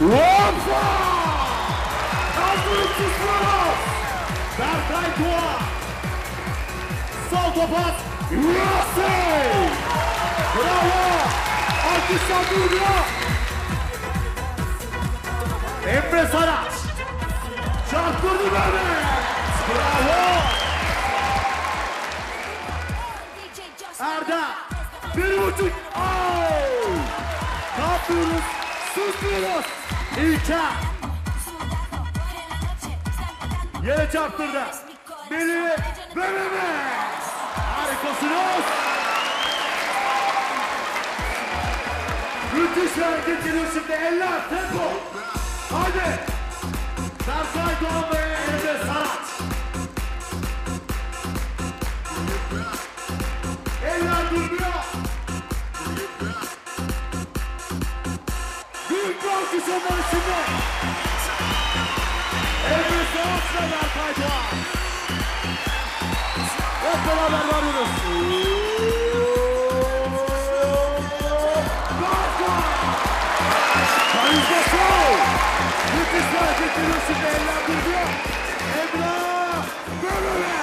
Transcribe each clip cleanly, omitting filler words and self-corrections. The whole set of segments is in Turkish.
Urfa! Kadrosuz Murat! Berkay Doğa! Sol topat! Yürüsey! Bravo! Alkışlar duyuluyor! Emre Saraç! Çarptırdı beni! Bravo! Erda! 1.5! Aaaav! Ne yapıyoruz? Susmuyoruz! İlke! Yere çarptırdı! Beni bölümez! Harikasınız! Müthiş bir hareket geliyor şimdi! Eller! Tempo! Haydi! Berkay Doğan Bey'e Elvis Saraç! Eller durmuyor! Büyük bir alkış onları şimdi! Elvis Saraç ve Berkay Doğan! Hep beraber varıyoruz! Berkay! Karizma Show! Müthiş bir hareket ediyor şimdi, eller durmuyor. Emrah Bölüme!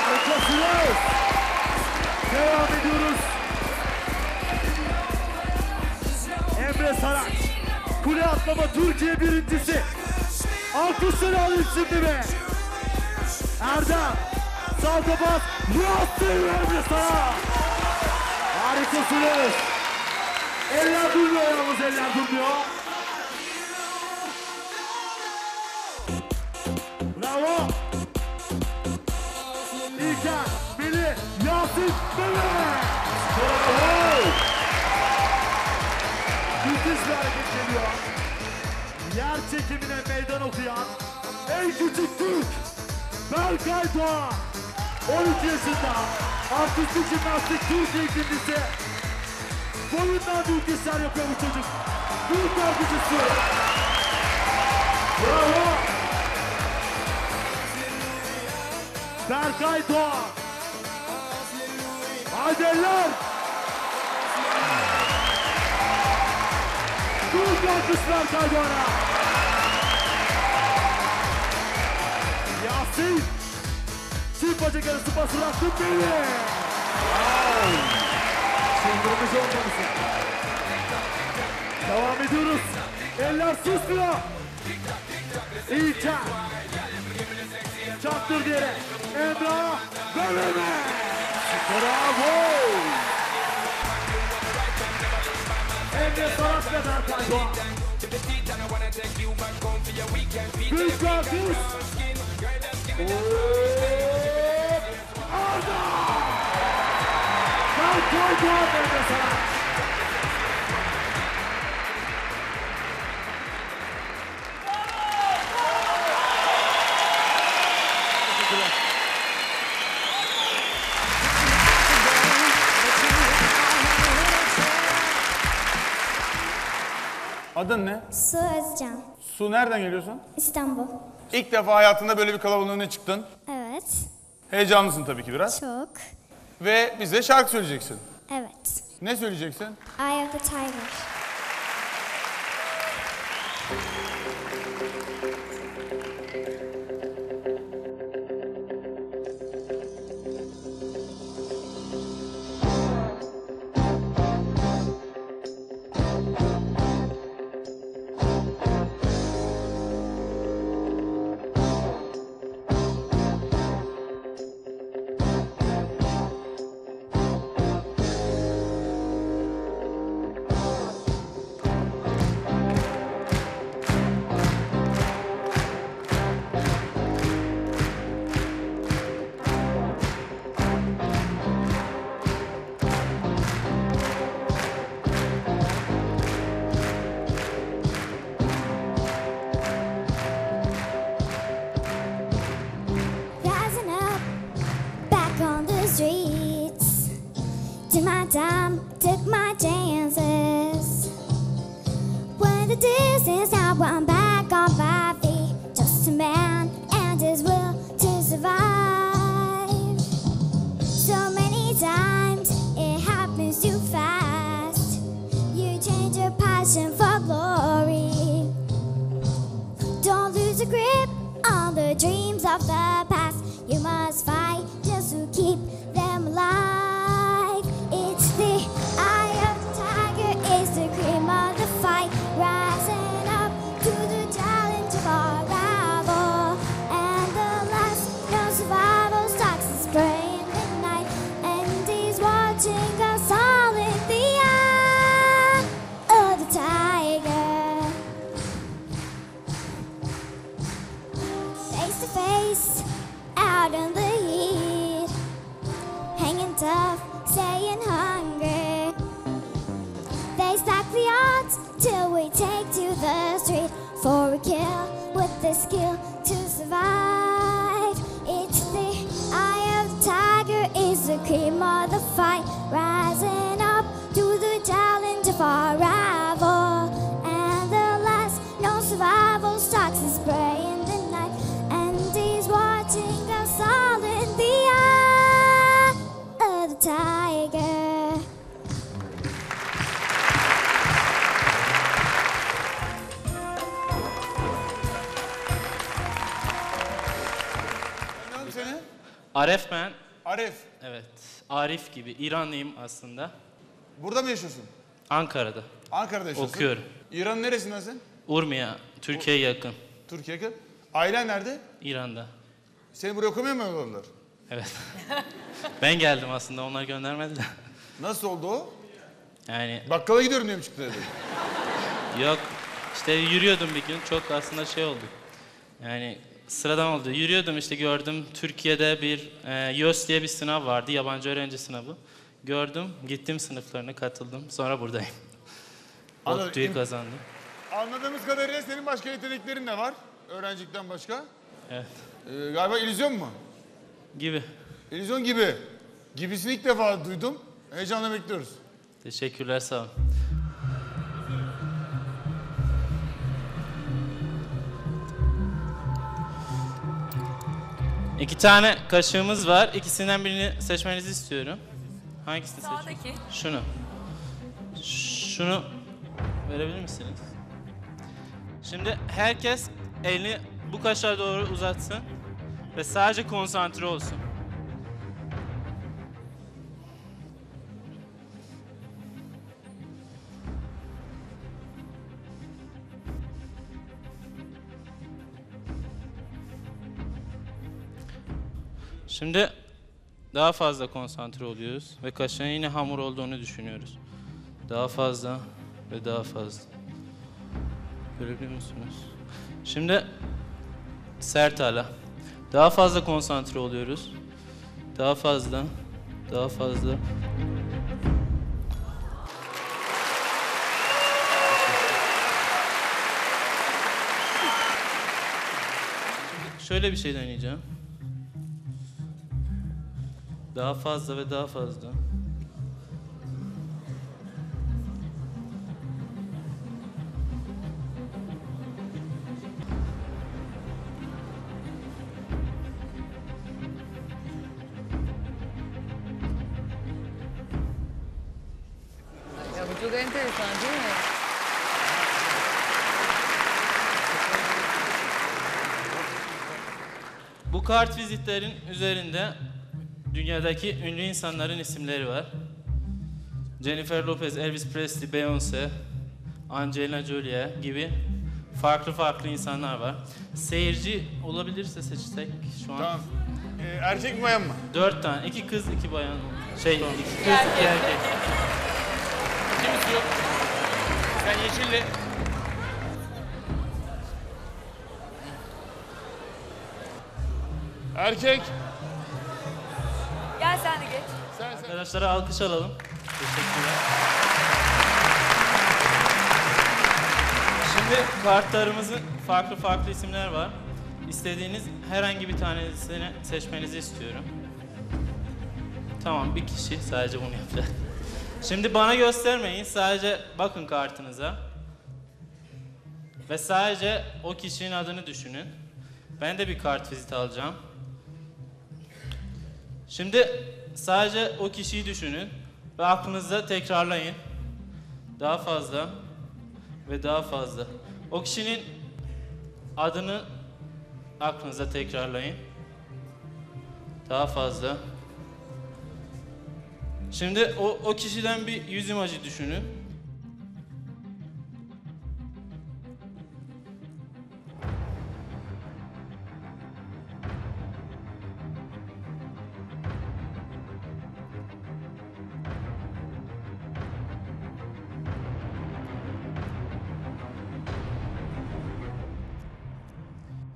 Harikasınız! Devam ediyoruz. Emre Saraç, kule atlama Türkiye birincisi. Alkışları alayım şimdi be. Erdem, salta bas, yaptırıyor Emre Saraç. Harikasınız. Eller durmuyor yalnız, eller durmuyor. Bravo! İlker, Melih, Yasin, Melih! Bravo! Müthiş bir hareket geliyor. Yer çekimine meydan okuyan en küçük Türk Berkay Doğan. 12 yaşında artistik jimnastik Türkiye ikincisi. Boyundan büyük işler yapıyor bu çocuk. Büyük yargıcısı. Bravo! Berkay Doğan. Haydi eller. Dur kalkış Berkay Doğan'a. Yasin. Çift bacak arası basın attın beni. Wow. Çıldırmış olmalısın. Devam ediyoruz. Eller susmuyor. İyi çak. Çaktır diye. Emrah Bölüme! Bravo! Emre Saraç ve Berkay Doğan. Büyük kalkış! Arda! Berkay Doğan ve Emre Saraç. Adın ne? Su Özcan. Su, nereden geliyorsun? İstanbul. İlk defa hayatında böyle bir kalabalığın önüne çıktın. Evet. Heyecanlısın tabii ki biraz. Çok. Ve bize şarkı söyleyeceksin. Evet. Ne söyleyeceksin? Eye of the Tiger. Too fast, you change your passion for glory. of the past. You must fight just to keep them alive. It's the eye of the tiger, it's the cream of the fight, rising up to the challenge of our rival. And the last no survival stalks his prey in the night, and he's watching us all in the eye of the tiger. Face to face, out in the heat, hanging tough, staying hungry. They stack the odds till we take to the street for a kill with the skill to survive. It's the eye of the tiger, is the cream of the fight, rising up to the challenge of our rival. And the last no survival stalks his prey in the night, and he's watching us all in the eye of the tiger. Seni? Aref ben. Arif. Evet. Arif gibi. İranlıyım aslında. Burada mı yaşıyorsun? Ankara'da. Ankara'da yaşıyorsun. Okuyorum. İran'ın neresinden sen? Urmia. Türkiye'ye yakın. Türkiye'ye yakın. Ailen nerede? İran'da. Seni buraya okumuyor mu onlar? Evet. Ben geldim aslında. Onlar göndermedi de. Nasıl oldu o? Yani... Bakkala gidiyorum diye mi çıktı dedi? Yok. İşte yürüyordum bir gün. Çok aslında şey oldu. Yani... Sıradan oldu. Yürüyordum işte gördüm Türkiye'de bir YÖS diye bir sınav vardı. Yabancı öğrenci sınavı. Gördüm. Gittim sınıflarına katıldım. Sonra buradayım. ODTÜ'yü kazandım. Anladığımız kadarıyla senin başka yeteneklerin de var. Öğrencilikten başka. Evet. Galiba illüzyon mu? Gibi. İllüzyon gibi. Gibisini ilk defa duydum. Heyecanla bekliyoruz. Teşekkürler, sağ olun. İki tane kaşığımız var. İkisinden birini seçmenizi istiyorum. Hangisini seçiyorsunuz? Sağdaki. Şunu. Şunu verebilir misiniz? Şimdi herkes elini bu kaşığa doğru uzatsın ve sadece konsantre olsun. Şimdi daha fazla konsantre oluyoruz ve kaşığın yine hamur olduğunu düşünüyoruz. Daha fazla ve daha fazla. Görebiliyor musunuz? Şimdi sert hala. Daha fazla konsantre oluyoruz. Daha fazla, daha fazla. Şimdi şöyle bir şey deneyeceğim. Daha fazla ve daha fazla. Ya bu çok enteresan değil mi? Bu kartvizitlerin üzerinde dünyadaki ünlü insanların isimleri var. Jennifer Lopez, Elvis Presley, Beyoncé, Angelina Jolie gibi farklı farklı insanlar var. Seyirci olabilirse seçsek şu an. Tamam. Erkek mi bayan mı? 4 tane. 2 kız 2 bayan. Şey, 2 kız 2 erkek. Kim istiyor? Sen yeşille. Erkek. Gel sen de geç. Arkadaşlara alkış alalım. Teşekkürler. Şimdi kartlarımızın farklı farklı isimler var. İstediğiniz herhangi bir tanesini seçmenizi istiyorum. Tamam, bir kişi sadece bunu yapacak. Şimdi bana göstermeyin. Sadece bakın kartınıza. Ve sadece o kişinin adını düşünün. Ben de bir kartvizit alacağım. Şimdi sadece o kişiyi düşünün ve aklınızda tekrarlayın. Daha fazla ve daha fazla. O kişinin adını Aklınıza tekrarlayın. Daha fazla. Şimdi o kişiden bir yüz imajı düşünün.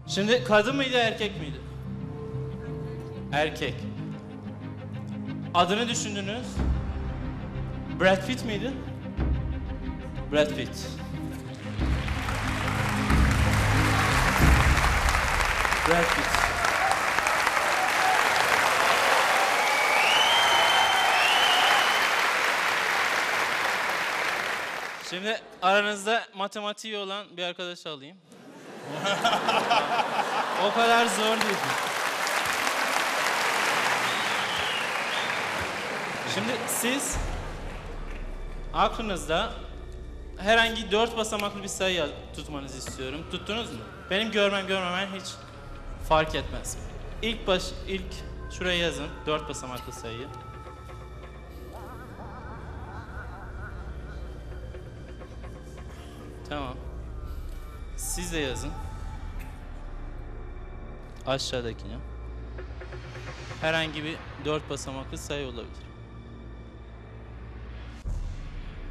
Şimdi kadın mıydı, erkek miydi? Erkek. Adını düşündünüz. Brad Pitt miydi? Brad Pitt. Brad Pitt. Şimdi aranızda matematiği olan bir arkadaş alayım. O kadar zor değil. Şimdi siz aklınızda herhangi 4 basamaklı bir sayı tutmanızı istiyorum. Tuttunuz mu? Benim görmem görmemen hiç fark etmez. İlk şuraya yazın 4 basamaklı sayıyı. Tamam. Siz de yazın. Aşağıdakine. Herhangi bir 4 basamaklı sayı olabilir.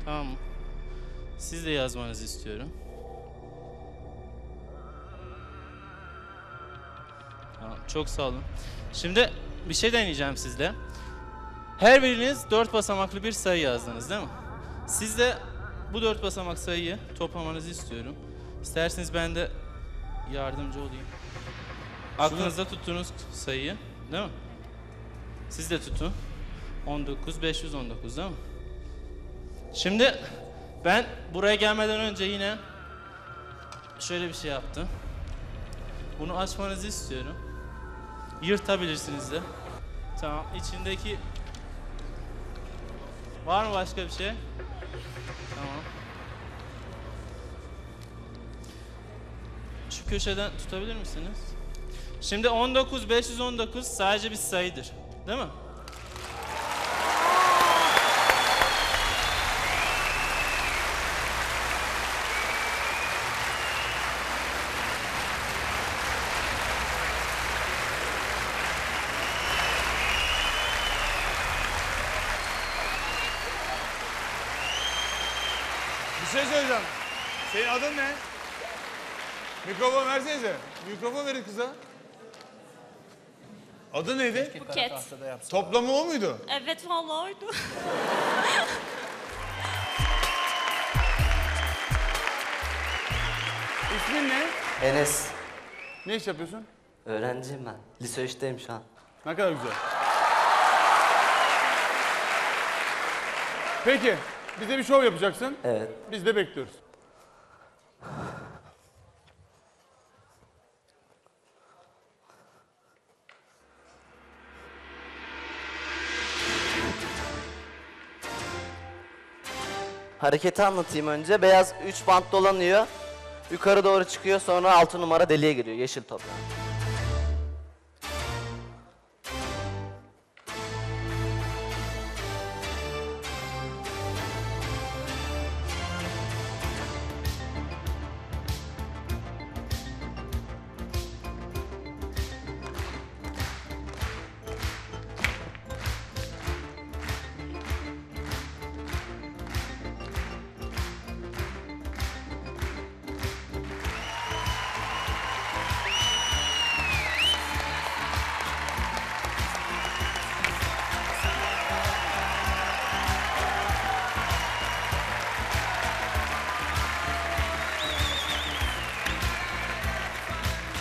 Tamam mı? Siz de yazmanızı istiyorum. Tamam, çok sağ olun. Şimdi bir şey deneyeceğim sizle. Her biriniz 4 basamaklı bir sayı yazdınız değil mi? Siz de bu 4 basamak sayıyı toplamanızı istiyorum. İsterseniz ben de yardımcı olayım. Aklınızda tuttuğunuz sayı, değil mi? Siz de tutun. 19, 519 değil mi? Şimdi ben buraya gelmeden önce yine şöyle bir şey yaptım. Bunu açmanızı istiyorum. Yırtabilirsiniz de. Tamam, içindeki... Var mı başka bir şey? Tamam. Şu köşeden tutabilir misiniz? Şimdi 19, 519 sadece bir sayıdır, değil mi? Bir şey söyleyeceğim. Senin adın ne? Mikrofon versenize. Mikrofon verin kıza. Adı neydi? Buket. Toplamı o muydu? Evet, valla oydu. İsmin ne? Enes. Ne iş yapıyorsun? Öğrenciyim ben. Lise 3'teyim şu an. Ne kadar güzel. Peki, bize bir şov yapacaksın. Evet. Biz de bekliyoruz. Hareketi anlatayım önce. Beyaz 3 bant dolanıyor. Yukarı doğru çıkıyor, sonra 6 numara deliğe giriyor. Yeşil top.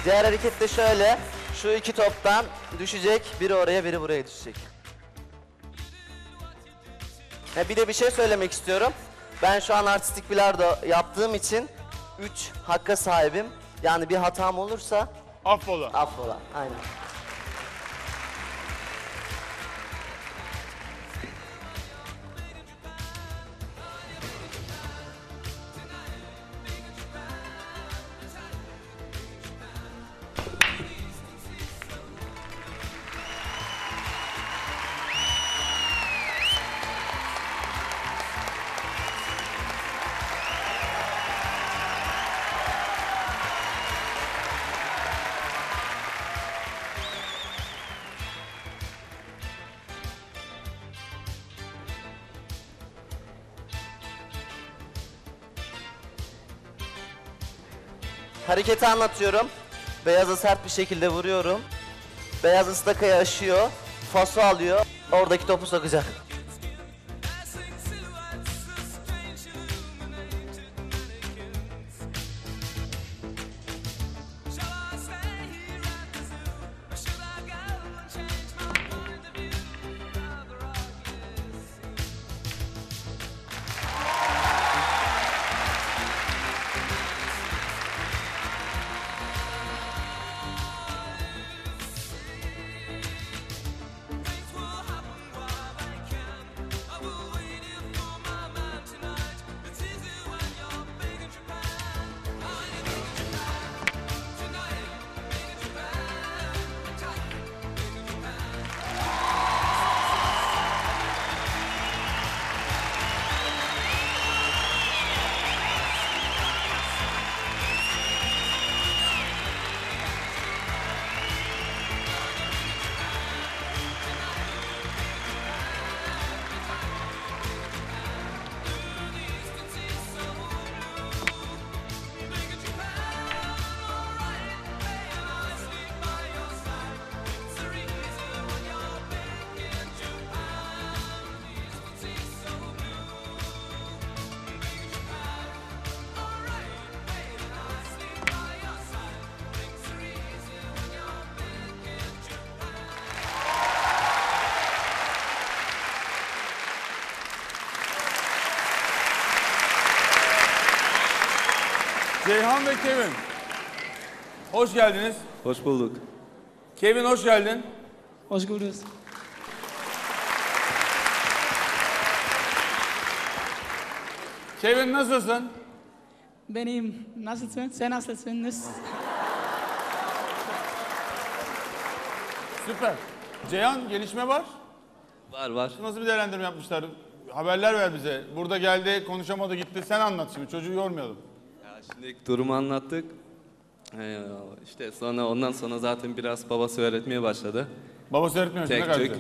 Diğer hareket de şöyle, şu iki toptan düşecek, biri oraya, biri buraya düşecek. Bir de bir şey söylemek istiyorum. Ben şu an artistik bilardo yaptığım için 3 hakka sahibim. Yani bir hatam olursa... Affola. Affola, aynen. Hareketi anlatıyorum. Beyaza sert bir şekilde vuruyorum. Beyaz ıstakayı aşıyor. Faso alıyor. Oradaki topu sokacak. Ceyhan ve Kevin, hoş geldiniz. Hoş bulduk. Kevin, hoş geldin. Hoş bulduk. Kevin, nasılsın? Ben iyiyim. Nasılsın? Sen nasılsın? Süper. Ceyhan, gelişme var. Var. Nasıl bir değerlendirme yapmışlar? Haberler ver bize. Burada geldi, konuşamadı, gitti. Sen anlat şimdi, çocuğu yormayalım. Şimdi durumu anlattık. İşte sonra ondan zaten biraz babası öğretmeye başladı. Babası öğretmiyor. Tek tük.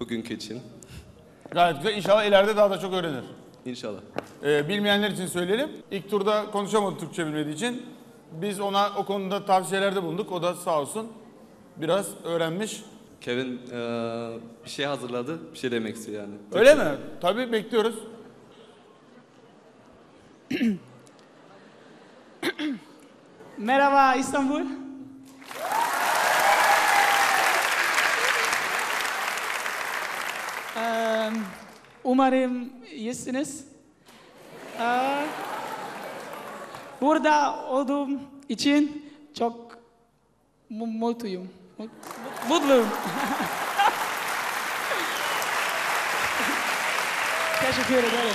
Bugünkü için. Gayet güzel. İnşallah ileride daha da çok öğrenir. İnşallah. Bilmeyenler için söyleyelim. İlk turda konuşamadı Türkçe bilmediği için. Biz ona o konuda tavsiyelerde bulunduk. O da sağ olsun biraz öğrenmiş. Kevin bir şey hazırladı. Bir şey demek istiyor yani. Öyle Türkçe mi? Tabii bekliyoruz. Merhaba İstanbul. Umarım iyisiniz. Burada olduğum için çok mutluyum. Mutluyum. Teşekkür ederim.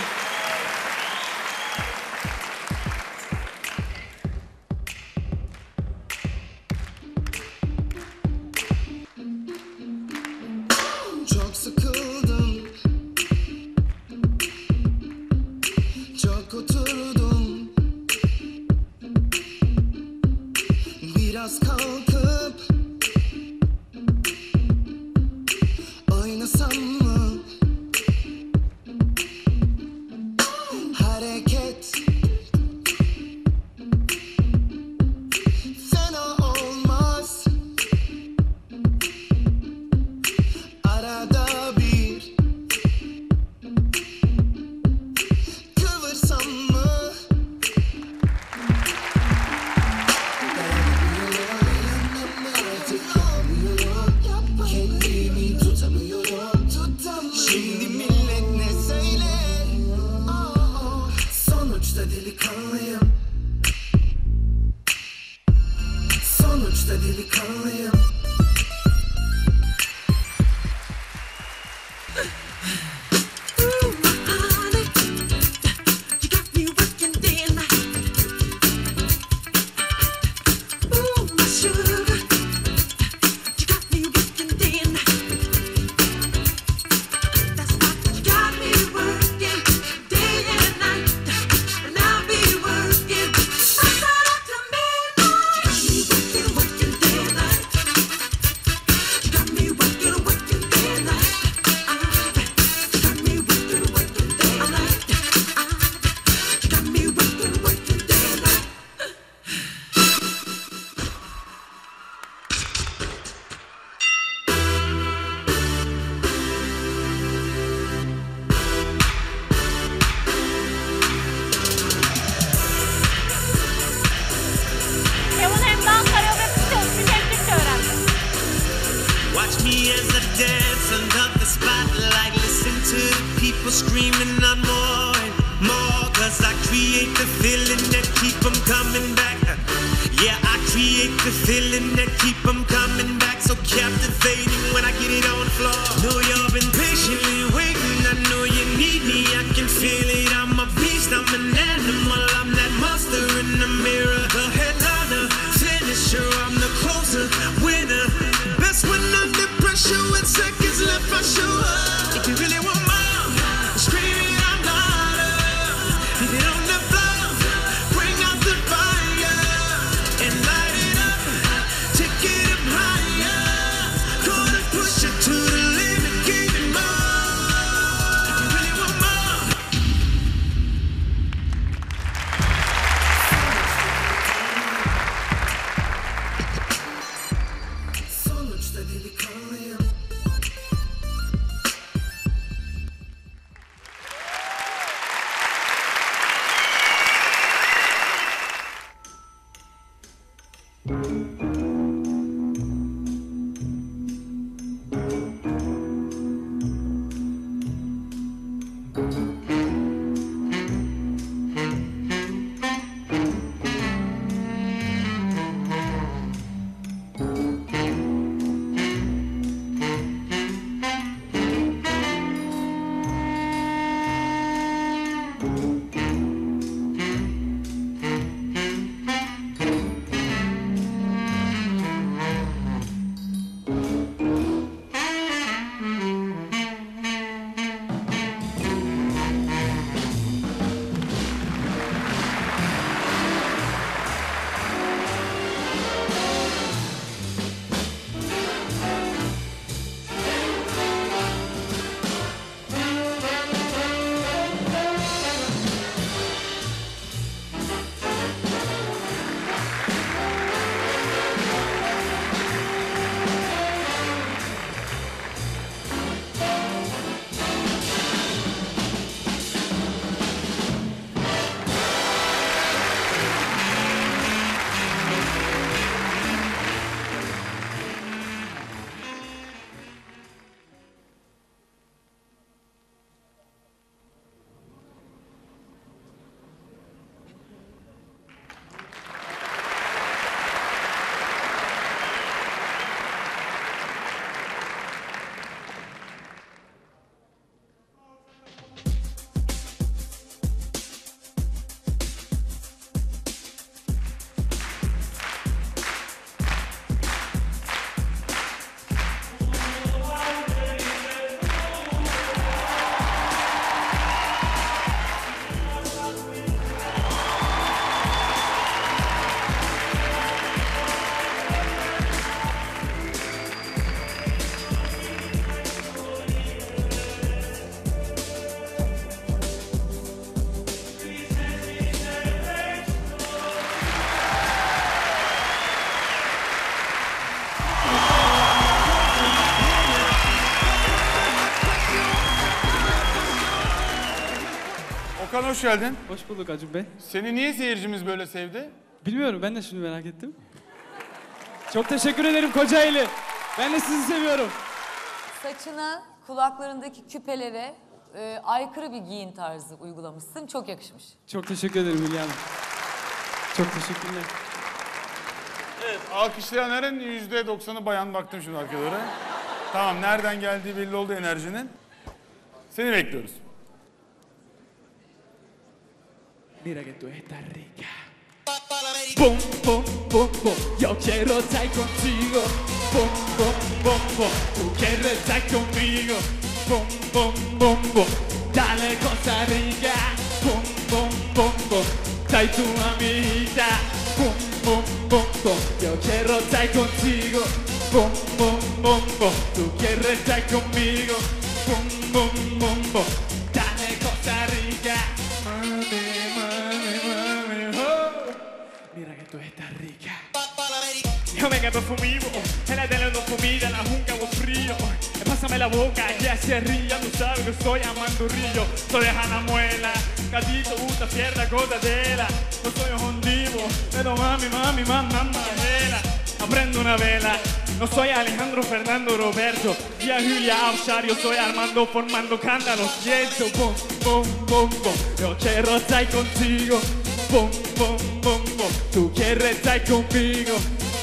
Cause I create the feeling that keep them coming back. Yeah, I create the feeling that keep them coming back. So captivating when I get it on the floor. Know you've been patiently waiting, I know you need me, I can feel it. I'm a beast, I'm an animal, I'm that monster in the mirror. The headliner, finisher, I'm the closer, winner. Best when under pressure, with seconds left I show up. If you really want more, scream it out louder. Leave it on the floor, bring out the fire. And light it up, take it up higher. Gonna push it to the limit, give it more. If you really want more. Sonuçta delikanlıyım. Hoş geldin. Hoş bulduk Acun Bey. Seni niye seyircimiz böyle sevdi? Bilmiyorum, ben de şimdi merak ettim. Çok teşekkür ederim Kocaeli. Ben de sizi seviyorum. Saçına, kulaklarındaki küpelere aykırı bir giyim tarzı uygulamışsın. Çok yakışmış. Çok teşekkür ederim Hülya Hanım. Çok teşekkürler. Evet, alkışlayanların %90'ı bayan, baktım şimdi arkalara. Tamam, nereden geldiği belli oldu enerjinin. Seni bekliyoruz. Mira que tú estás rica. Bum, bum, bum, bum. Yo quiero estar contigo. Bum, bum, bum, bum. Tú quieres estar conmigo. Bum, bum, bum, bum. Dale Costa Rica. Bum, bum, bum, bum. Soy tu amiguita. Bum, bum, bum, bum. Yo quiero estar contigo. Bum, bum, bum, bum. Tú quieres estar conmigo. Bum, bum, bum, bum. Dale Costa Rica. Mami. Tú estás rica. Yo me quedo fumido, en la tele no comida, en la junca hago frío. Pásame la boca, ya se ría, tú sabes que soy amandurrillo. Soy Hanna Muela, gatito, gusta, pierna, gota, tela. No soy un divo, pero mami, mami, mamá, mamá, prendo una vela. No soy Alejandro, Fernando, Roberto, ya Julia, Avşar, yo soy Armando formando cántaros. Y eso, bom, bom, bom, bom, noche rosa y contigo, bom, bom, bom, bom, tú quieres estar conmigo,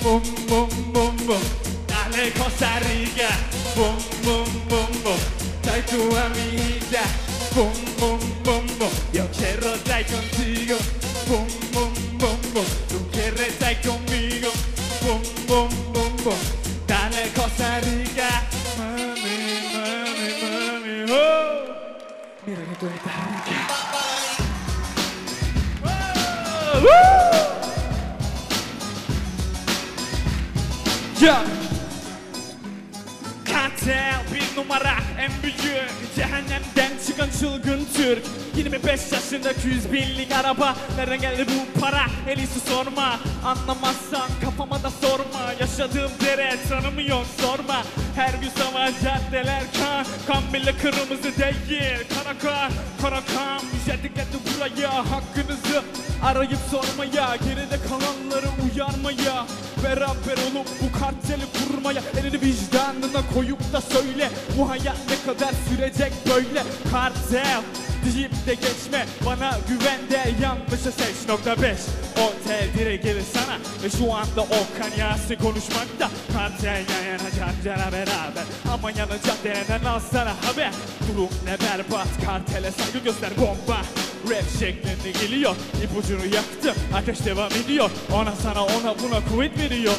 bom, bom, bom, bom, dale Costa Rica, bom, bom, bom, bom, soy tu amiguita, bom, bom, bom, bom, noche rosa y contigo, bom, bom, bom, bom, tú quieres estar conmigo, bom, bom, bom, bom. Dale Costa Rica, mami, mami, mami, oh. Mira que tú estás rica. Oh, yeah. Kartel bir numara en büyük, cehennemden çıkan çılgın Türk. 25 yaşındaki 100 binlik araba, nereden geldi bu para? Elisi sorma, anlamazsan kafama da sorma. Yaşadığım dere tanımıyor sorma. Her gün savaş caddeler kan, kan bile kırmızı değil. Karakan, karakan, bize dikkatli buraya. Hakkınızı arayıp sormaya, geride kalanları uyarmaya. Beraber olup bu karteli kurmaya, elini vicdanına koyup da söyle, bu hayat ne kadar sürecek böyle? Kartel deyip de geçme, bana güven de yanlışı seç. Nokta 5 otel direk gelir sana ve şu anda o kanyası konuşmakta. Kartel yan yana carcara beraber, ama yanacak dereden alsana haber. Durum ne berbat, kartele saygı göster bomba. Rap şeklinde geliyor, ipucunu yaktım, ateş devam ediyor. Ona sana ona buna kuvvet veriyor.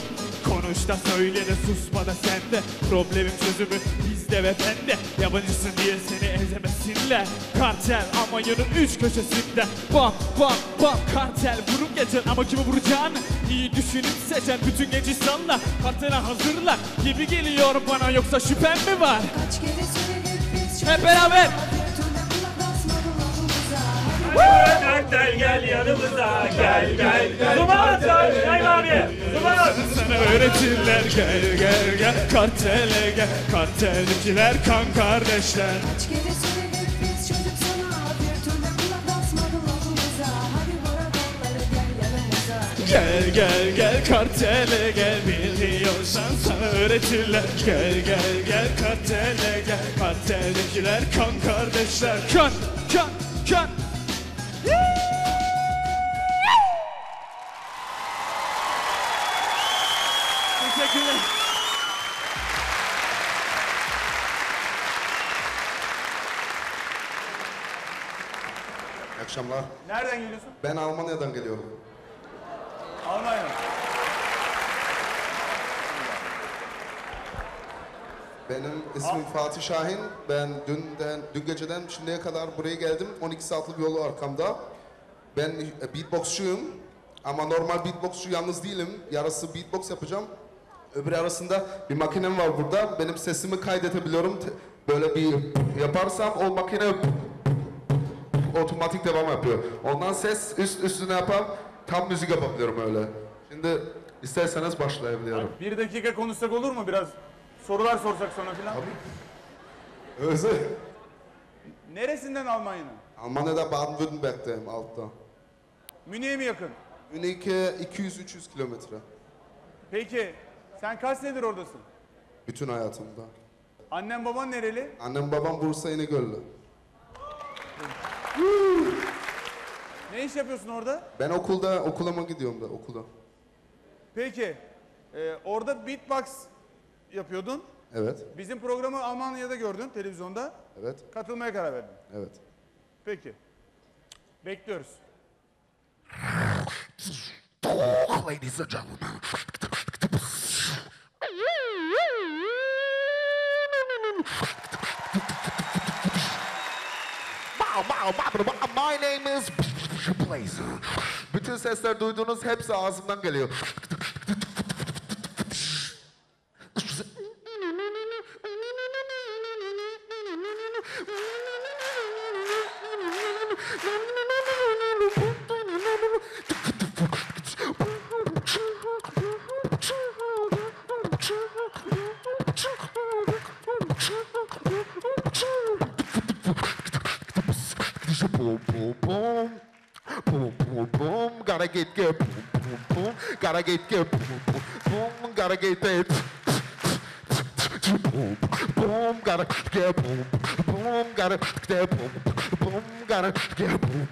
Konuş da söyle de susma da sende. Problemim çözümü bizde ve bende. Yabancısın diye seni ezemesinler. Kartel Almanya'nın 3 köşesinde. Bam bam bam kartel, vurup geçen ama kimi vuracağını iyi düşünüp seçen. Bütün genç insanlar kartele hazırlar gibi geliyor bana, yoksa şüphem mi var? Kaç kere söyledik biz hep beraber. Kartel gel yanımıza, gel gel gel. Duman atar, gel abi, duman atar. Sana öğretirler, gel gel gel. Kartele gel, karteldekiler kan kardeşler. Kaç kere söyledik biz çocuk sana, bir türlü kulak asmadın okulumuza. Hadi bora kolları gel yanımıza. Gel gel gel, kartele gel, biliyorsan sana öğretirler. Gel gel gel, kartele gel, karteldekiler kan kardeşler. Kan, kan, kan. Teşekkürler. İyi akşamlar. Nereden geliyorsun? Ben Almanya'dan geliyorum. Almanya. Benim ismim Fatih Şahin. Ben dün geceden şimdiye kadar buraya geldim. 12 saatlik yolu arkamda. Ben beatboxçuyum. Ama normal beatboxçu yalnız değilim. Yarısı beatbox yapacağım. Öbürü arasında bir makinem var burada. Benim sesimi kaydetebiliyorum. Böyle bir yaparsam o makine otomatik devam yapıyor. Ondan ses üstüne yapam. Tam müzik yapabiliyorum öyle. Şimdi isterseniz başlayabiliyorum. Bir dakika konuşsak olur mu biraz? Sorular sorsak sana filan. Özel. Neresinden Almanya'nın? Almanya'da Baden-Württemberg'teyim altta. Münih'e mi yakın? Münih'e 200-300 kilometre. Peki sen kaç senedir oradasın? Bütün hayatımda. Annem baban nereli? Annem babam Bursa İnegöl'lü. Ne iş yapıyorsun orada? Ben okuluma gidiyorum da okula. Peki orada beatbox yapıyordun. Evet. Bizim programı Almanya'da gördün televizyonda. Evet. Katılmaya karar verdin. Evet. Peki. Bekliyoruz. Ladies and gentlemen. My name is Blazer. Bütün sesler duyduğunuz hepsi ağzımdan geliyor. Boom boom boom, gotta get good. Boom boom boom, gotta get good. Boom boom boom, gotta get that. Boom boom, gotta get boom boom, gotta get boom boom, gotta get boom.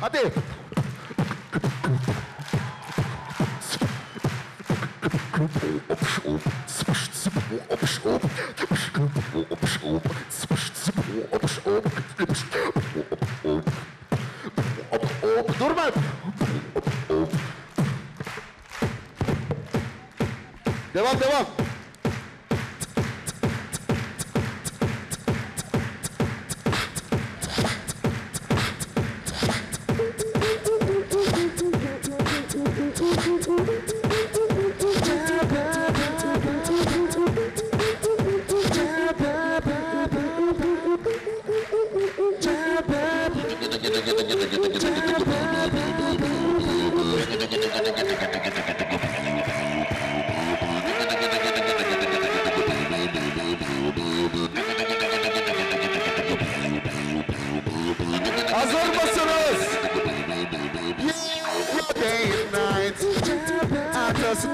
Hadi. Durma. Devam devam. Altyazı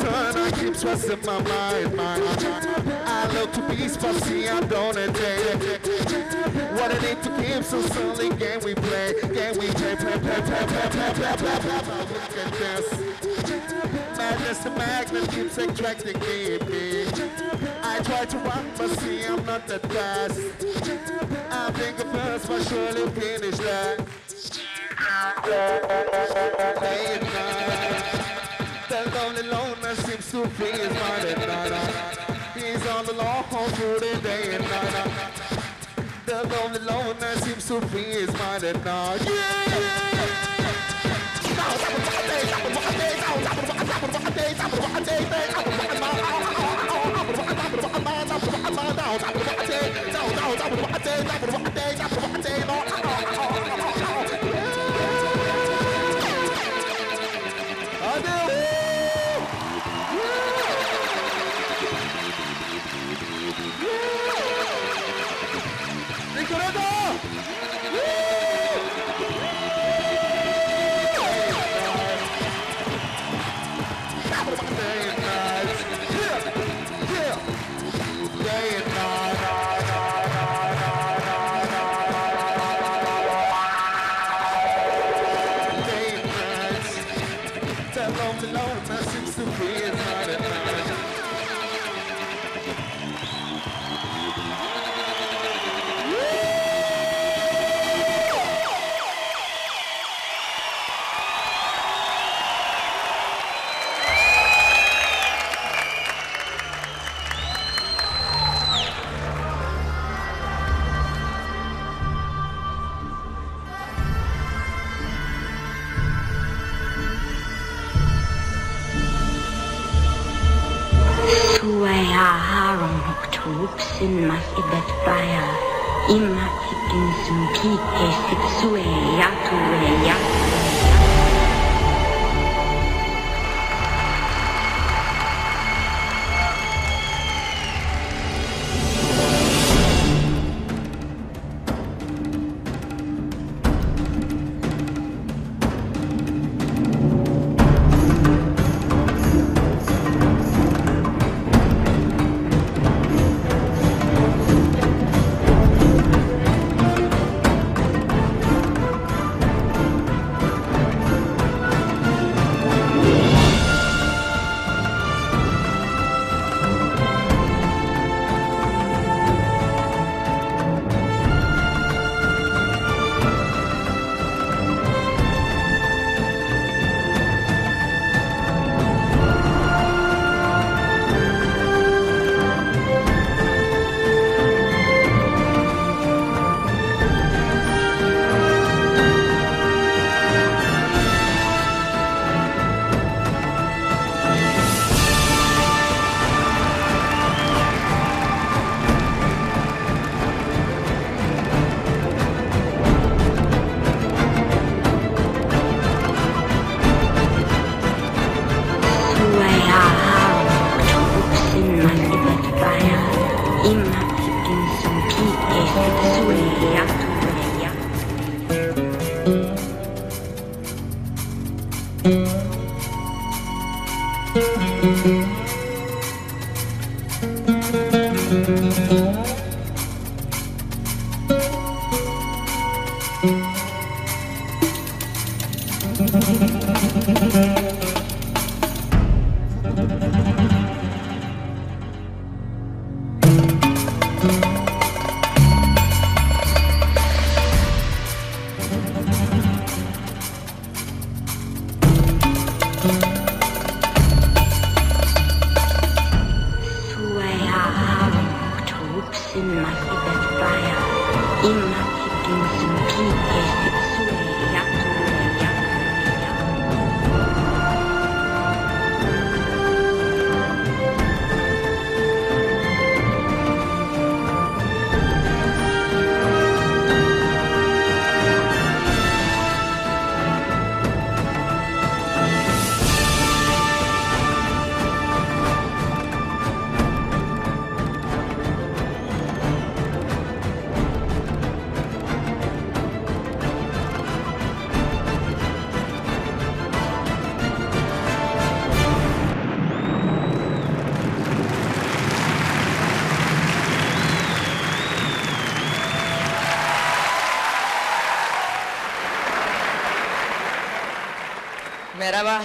Merhaba.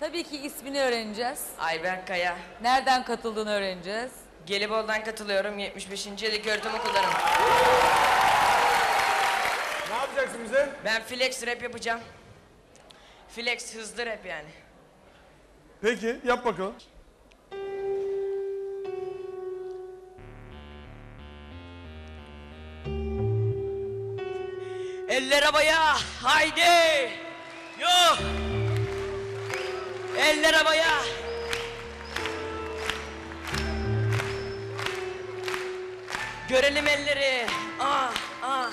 Tabii ki ismini öğreneceğiz. Ayberk Kaya. Nereden katıldığını öğreneceğiz. Gelibolu'dan katılıyorum. 75. yıllık öğretimi kullanım. Ne yapacaksın bize? Ben flex rap yapacağım. Flex hızlı rap yani. Peki yap bakalım. Eller havaya haydi. Yo. Eller havaya. Görelim elleri. Ah, ah.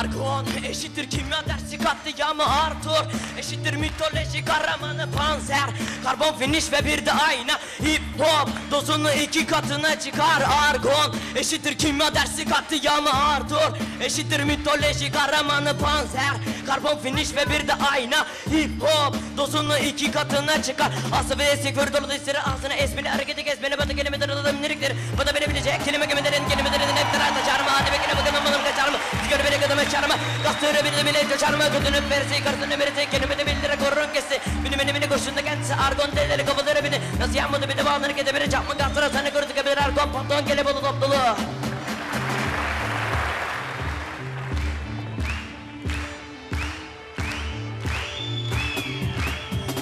Argon eşittir kimya dersi katliamı Arthur eşittir mitoloji kahramanı Panzer karbon finish ve bir de ayna hip-hop dozunu iki katına çıkar Argon eşittir kimya dersi katliamı Arthur eşittir mitoloji kahramanı Panzer karbon finish ve bir de ayna hip-hop dozunu iki katına çıkar Aslı ve esik dolu dizleri ağzına esmeli hareketi kesmeli bana kelimeden alalım nirikleri bana verebilecek kelime kelimelerin hep tırar taşar mı hadi bekle bakalım bana kaçar mı gör beni kadın çarma gastörü bile bile kaçarma kötünün verisi kartını verisi kelimede bildire korurum kesti beni koşunda kendisi argon delileri kovaları beni nasıl yanmadı bir de bağlanır kedebiri çarpma gastıra sana gördük ebelir argon patron Gelibolu topluluğu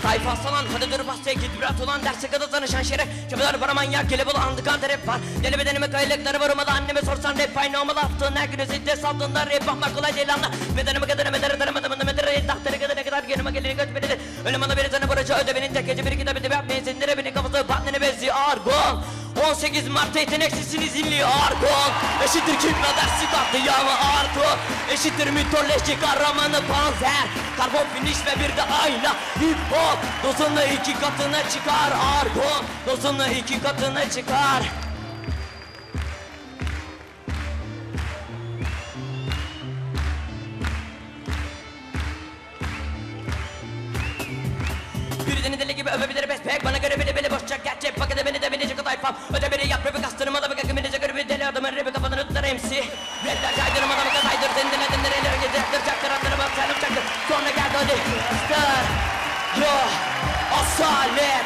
Tayfa hastalan, hadi dur bahseye git bırak ulan derse kadar tanışan şeref Köpeler bana manyak, Gelibolu andıkan da rap var Deli bedenime kayalıkları var umalı anneme sorsan rap aynı olmalı Attığın her günü zidde saldığında rap bakmak kolay değil anla Bedenime kadar medere tanımadığımda medere Tahtları kadar ne kadar yanıma gelini göz belirir Ölüm ana biri sana vuracağı öde benim tek gece bir iki tabi de yapmayın Zindire beni kafası patnene benziyor argon 18 Mart'ta yeteneksizsiniz izinliyor argon Eşittir kimya dersi katliamı argon Eşittir mitoloji kahramanı panzer Karbon finiş ve bir de ayna hip hop Dozunu iki katına çıkar argon Dozunu iki katına çıkar Biri deli gibi övebilir pek bana göre bile boşacak gerçek pakete beni de bilecek o tayfam Öde beni yap rapi kastırma da bak akımınca göre bir deli adamın rapi kafadan tutar emsi Redler kaydırım adamı kazaydır seni dinledin nereleri gezecektir çaktır atları bak sen uçaktır Sonra geldi hadi Star Yo Asalet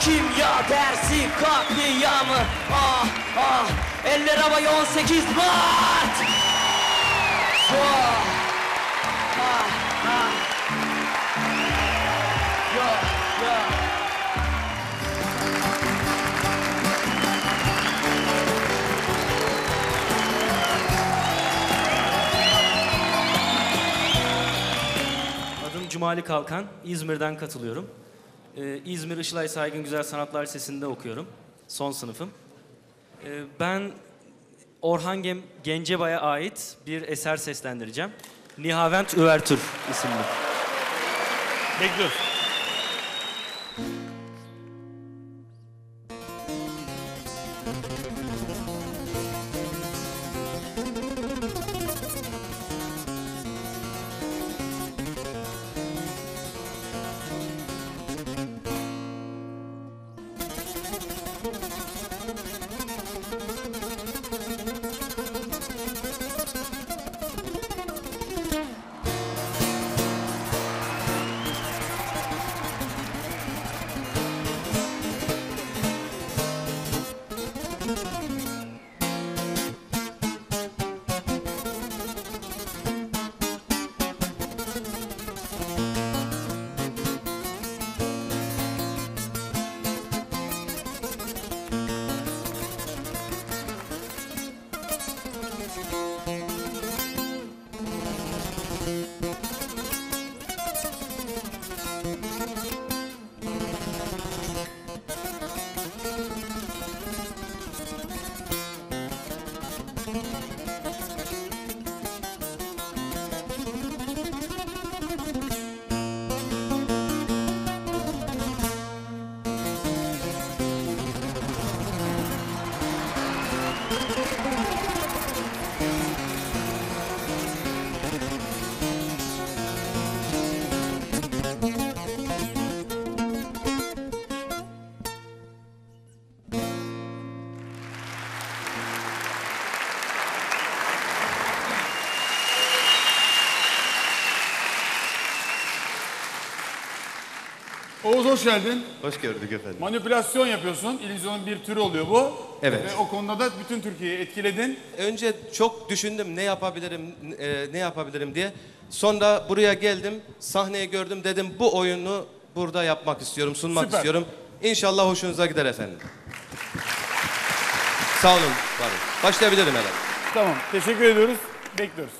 Kimya dersi katliamı Ah ah Eller havaya 18 Mart Yo Ah ah Adım Cumali Kalkan, İzmir'den katılıyorum. İzmir Işılay Saygın Güzel Sanatlar Lisesi'nde okuyorum. Son sınıfım. Ben Orhan Gencebay'a ait bir eser seslendireceğim. Nihavent Üvertür isimli. Bekliyoruz. Oğuz hoş geldin. Hoş gördük efendim. Manipülasyon yapıyorsun. İllüzyonun bir türü oluyor bu. Evet. Ve o konuda da bütün Türkiye'yi etkiledin. Önce çok düşündüm ne yapabilirim, diye. Sonra buraya geldim, sahneyi gördüm, dedim bu oyunu burada yapmak istiyorum, sunmak Süper. İstiyorum. İnşallah hoşunuza gider efendim. Sağ olun. Başlayabilirim herhalde. Tamam. Teşekkür ediyoruz. Bekliyoruz.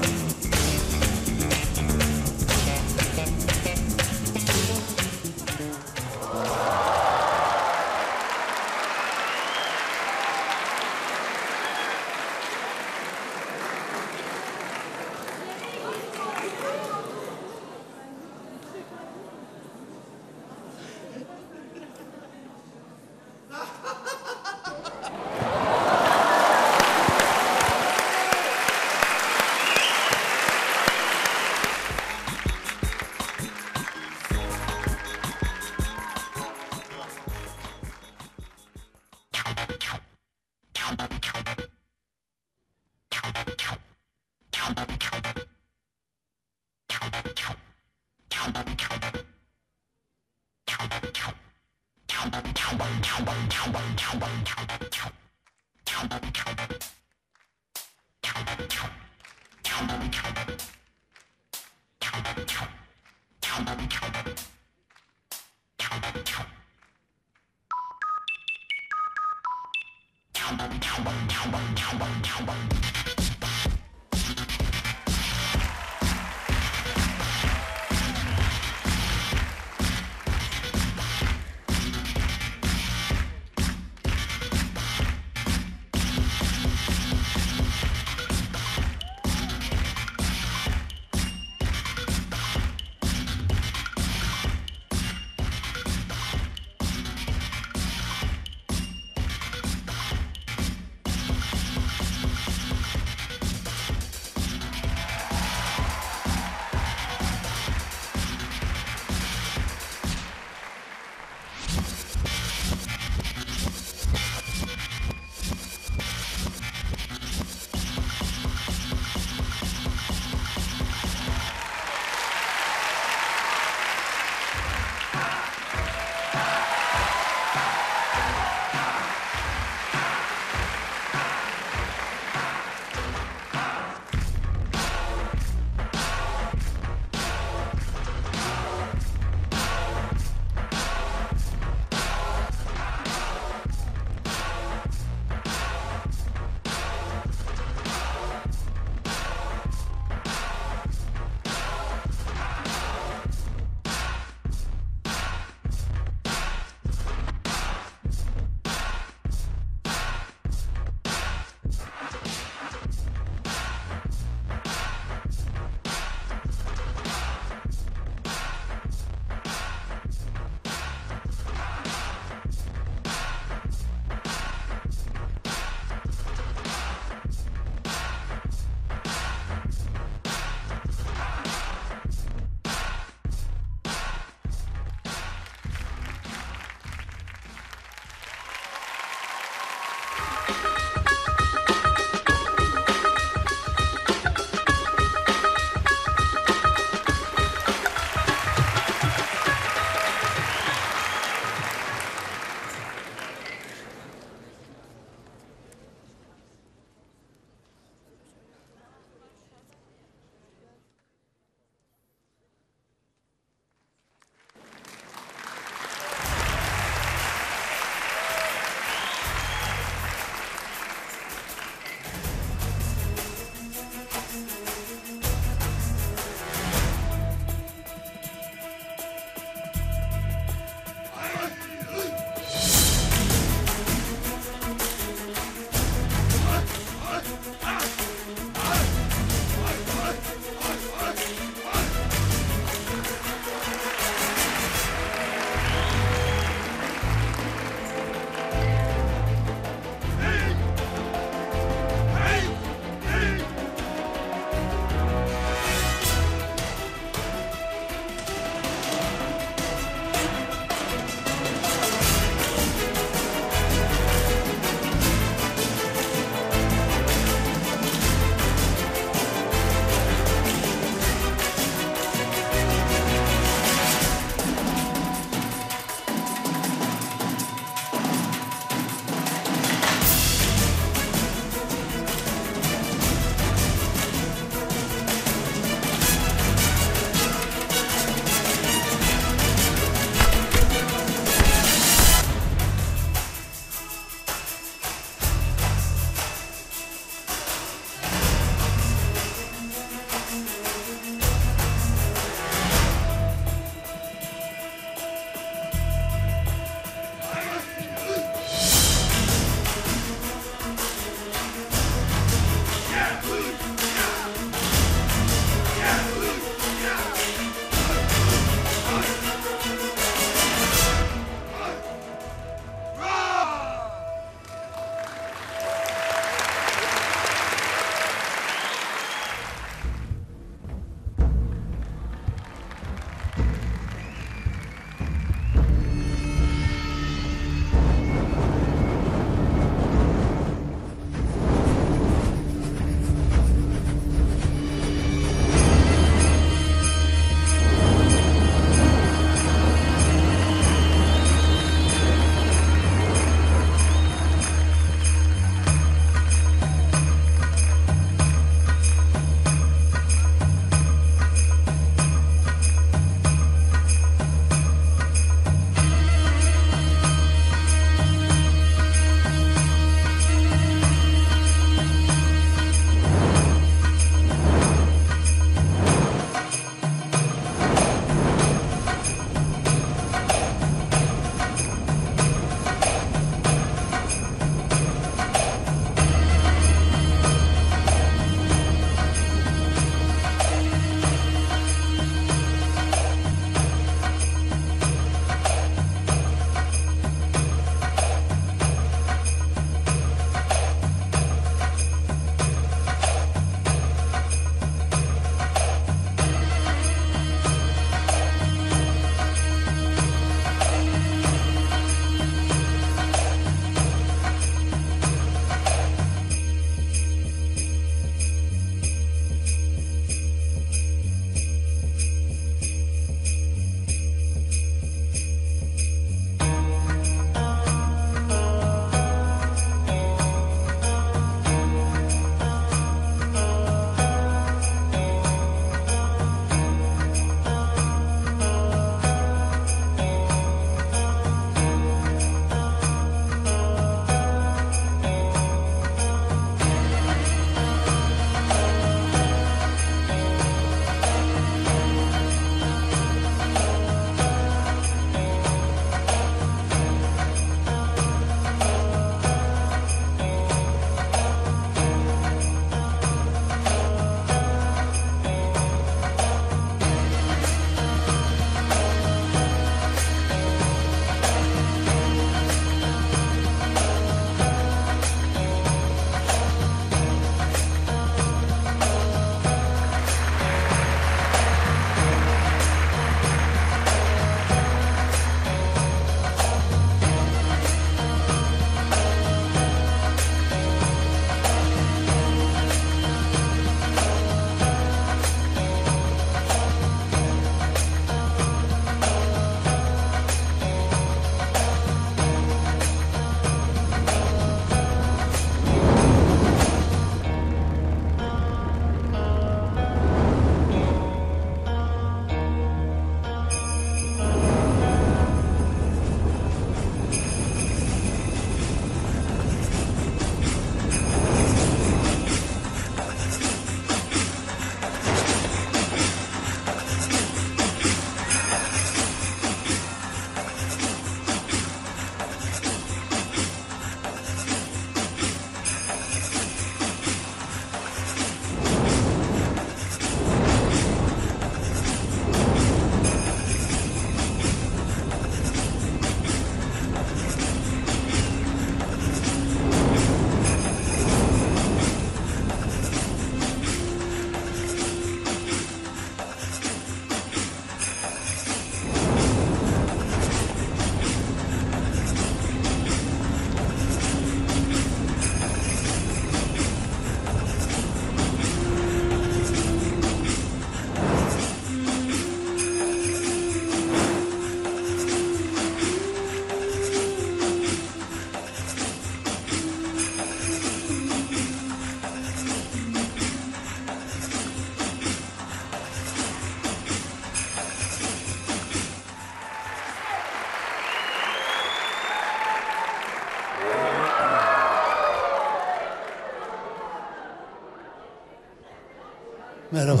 Merhaba.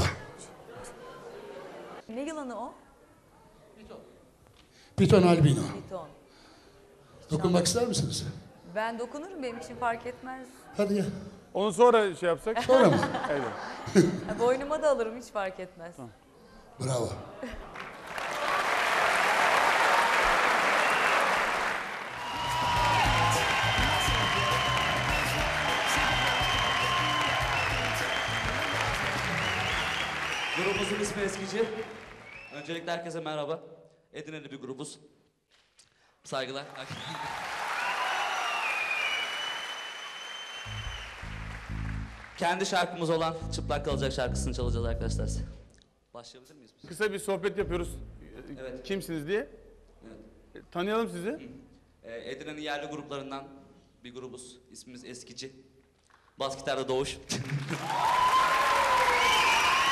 Ne yılanı o? Piton. Piton albino. Piton. Dokunmak ister misiniz? Ben dokunurum, benim için fark etmez. Hadi ya. Onu sonra şey yapsak. Sonra mı? Evet. Boynuma da alırım, hiç fark etmez. Tamam. Bravo. Grubumuzun ismi Eskici. Öncelikle herkese merhaba. Edirne'li bir grubuz. Saygılar. Kendi şarkımız olan Çıplak Kalacak şarkısını çalacağız arkadaşlar. Başlayabilir miyiz? Kısa bir sohbet yapıyoruz. Evet. Kimsiniz diye. Evet. Tanıyalım sizi. Edirne'nin yerli gruplarından bir grubuz. İsmimiz Eskici. Bas gitarda Doğuş.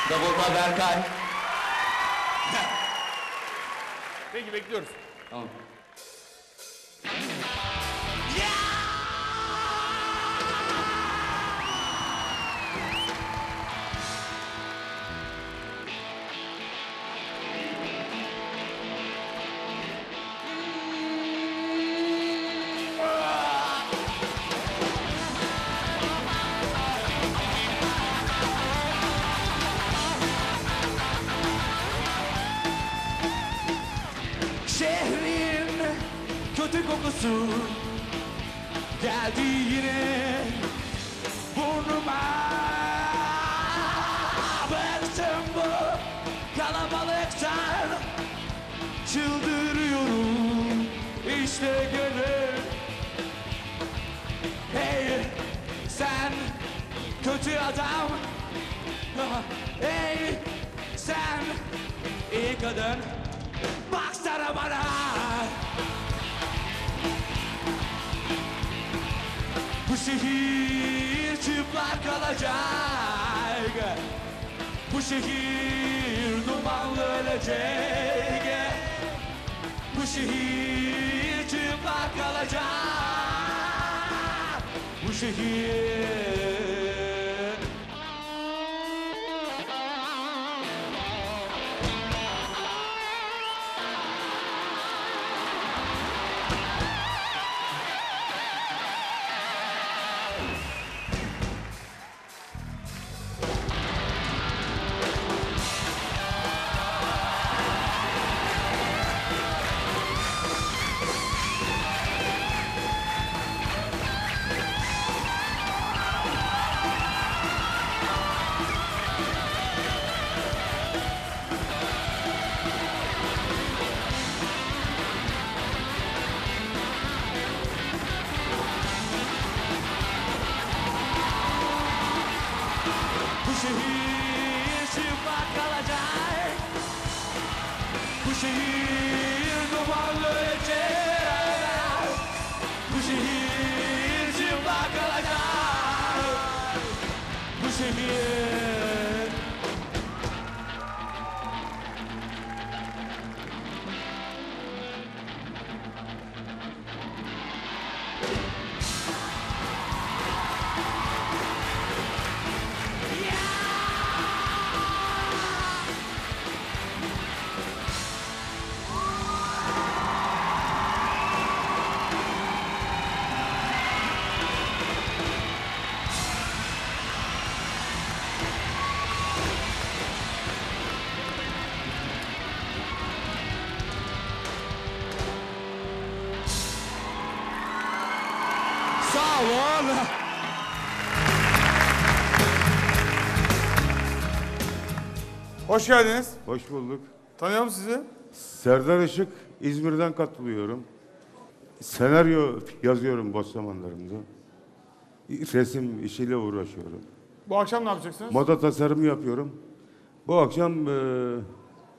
Davulda Berkay. Peki, bekliyoruz. Tamam. Geldi yine burnuma. Bıktım bu kalabalıktan, çıldırıyorum işte gönül. Hey sen kötü adam, hey sen iyi kadın, baksana bana. Bu şehir çıplak kalacak, bu şehir dumanla ölecek, bu şehir çıplak kalacak, bu şehir. Hoş geldiniz. Hoş bulduk. Tanıyalım sizi. Serdar Işık, İzmir'den katılıyorum. Senaryo yazıyorum boş zamanlarımda. Resim işiyle uğraşıyorum. Bu akşam ne yapacaksınız? Moda tasarımı yapıyorum. Bu akşam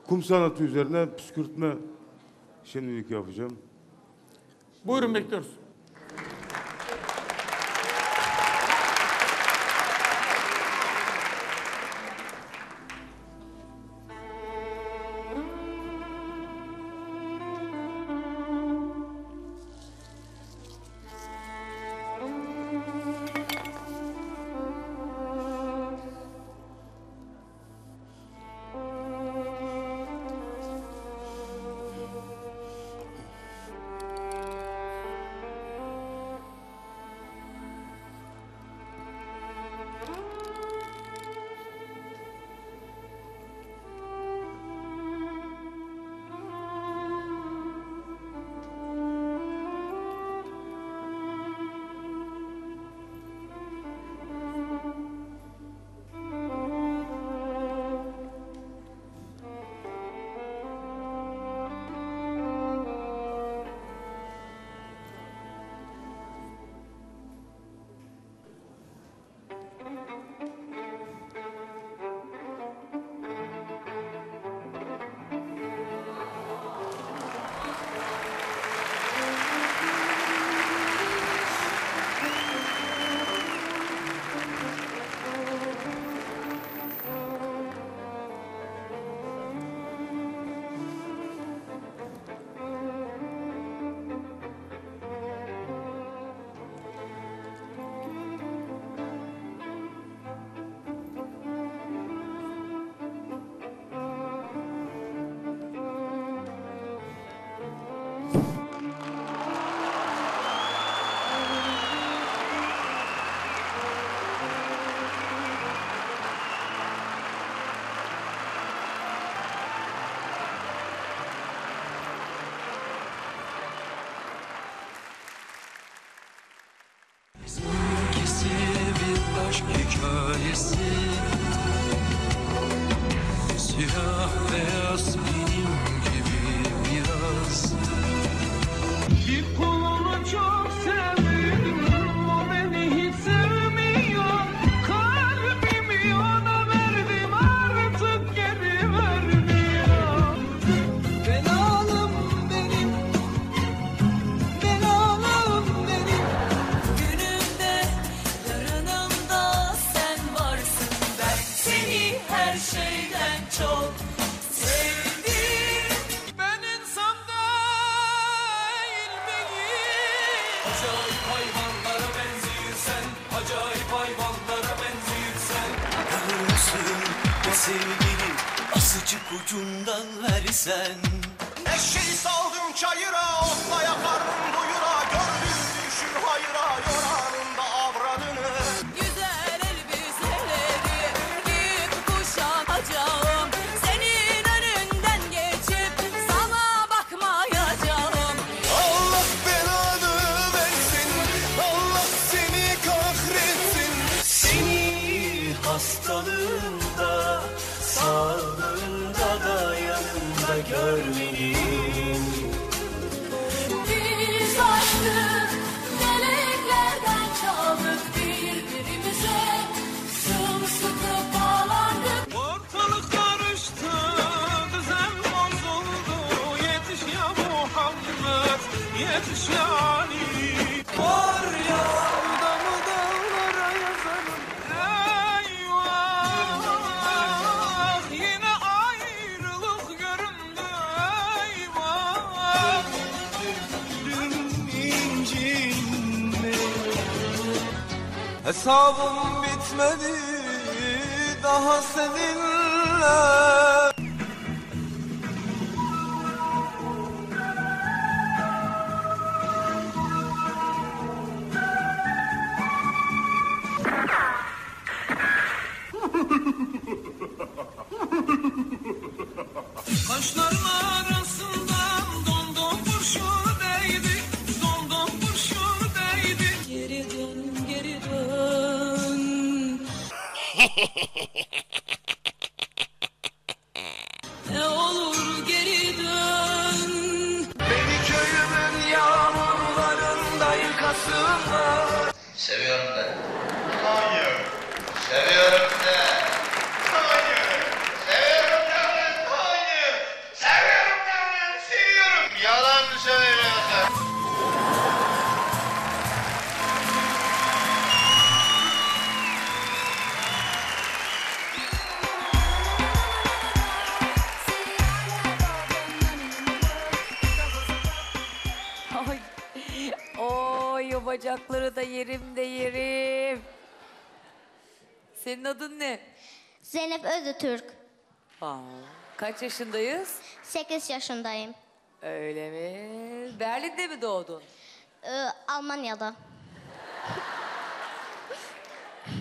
kum sanatı üzerine püskürtme şimdilik yapacağım. Buyurun, bekliyoruz. siyah beyaz benim gibi biraz. Bir kolunu çok sevdim, o beni hiç sevmiyor. Kalbimi ona verdim, artık geri vermiyor. Belalım benim, belalım benim. Günümde, yarınımda sen varsın. Ben seni her şeyden çok sevdim. Ben insan değil miyim? Acayip hayvanlara benziyorsun, acayip hayvanlara benziyorsun. Kalıyorsun be sevgilim, azıcık ucundan versen. Neşeyi saldım çayıra, otlaya karnım doyura. Gördüm düşün hayra, yorarım da avradını. Güzel elbiseleri örgüp kuşatacağım. Senin önünden geçip sana bakmayacağım. Allah belanı versin, Allah seni kahretsin. Seni hastalığımda, sağlığımda da yanımda görmeliyim. Biz aşkı meleklerden çaldık, birbirimize sımsıkı bağlandık. Ortalık karıştı, düzen bozuldu. Yetiş ya Muhammed, yetiş ya Ali. Var ya adamı dağlara yazarım. Eyvah, yine ayrılık göründü. Eyvah, dün incinme. Hesabım bitmedi daha seninle. Kaşların arasından dondon kurşun değdi, dondon kurşun değdi. Geri dön, geri dön. Ne olur geri dön. Beni köyümün yağmurlarında yıkasınlar. Seviyorum de. Hayır. Seviyorum de. Hayır. Seviyorum de. Hayır. Seviyorum de. Seviyorum. Yalan söylüyorsun. Ay, oy, o bacakları da yerim de yerim. Senin adın ne? Zeynep Öztürk. Aa, kaç yaşındayız? 8 yaşındayım. Öyle mi? Berlin'de mi doğdun? Almanya'da.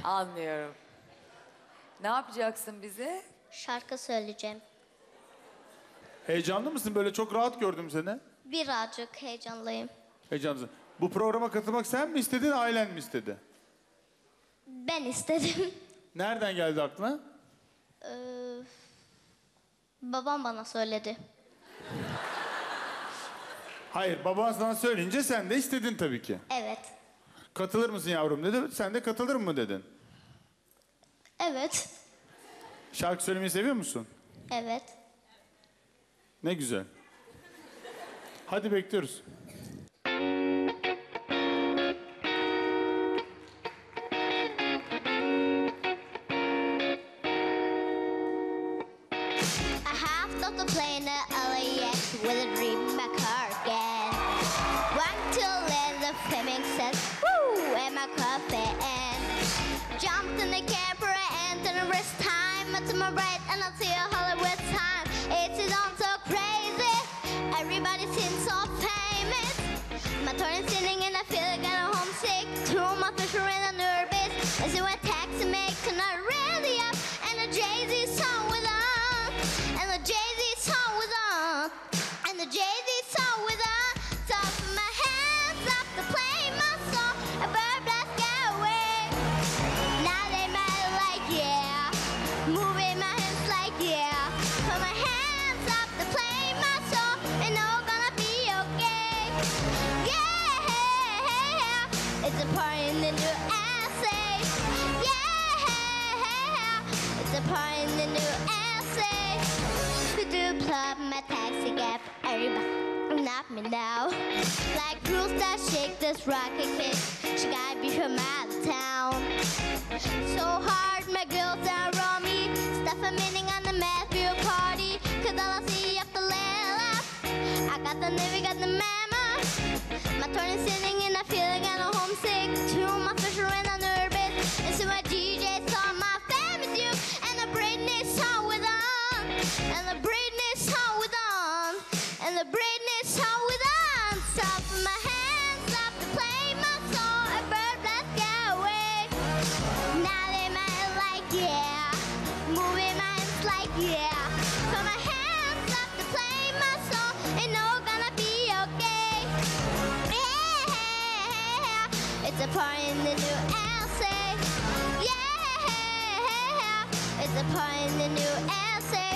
Anlıyorum. Ne yapacaksın bize? Şarkı söyleyeceğim. Heyecanlı mısın? Böyle çok rahat gördüm seni. Birazcık heyecanlıyım. Heyecanlısın. Bu programa katılmak sen mi istedin, ailen mi istedi? Ben istedim. Nereden geldi aklına? Ee, Babam bana söyledi. Hayır, baban sana söyleyince sen de istedin tabii ki. Evet. Katılır mısın yavrum dedi, sen de katılır mı dedin. Evet. Şarkı söylemeyi seviyor musun? Evet. Ne güzel. Hadi bekliyoruz. I hopped off the plane at LAX with a dream in my car again. One till land the flaming says, woo, and my coffee and jumped in the camper and then the rest time to my right and I'll see a Hollywood time. It's all so crazy. Everybody seems so famous. My turn is sitting and I feel like I'm homesick. Through my pressure and I'm nervous. I see what taxi make and I really up and a Jay-Z song with us. And the Jay-Z song was on. And the Jay-Z song was on. Top of my hands up to play my song. A bird blast got away. Now they mad like yeah. Moving my hands like yeah. in the new essay. We do plop my taxi cab. Everybody knock me now. Like rules that shake this rocket kick. She gotta be from out of town. So hard my girls down on me. Stuff I'm meaning on the math bureau party. Cause all I see up the land up. I got the navy, got the mama. My turn is sitting and I feel like I'm homesick. Two of my fish are in the nervous. And so my DJ saw my family do. And the Britney song with on. And the Britney song with on. And the Britney song with on. Stop my hands up to play my song. A bird let's get away. Now they might like yeah. Moving my hands like yeah. So my hands up to play my song. And all gonna be okay. Yeah. It's a party in the new essay. Yeah. It's a party in the new essay.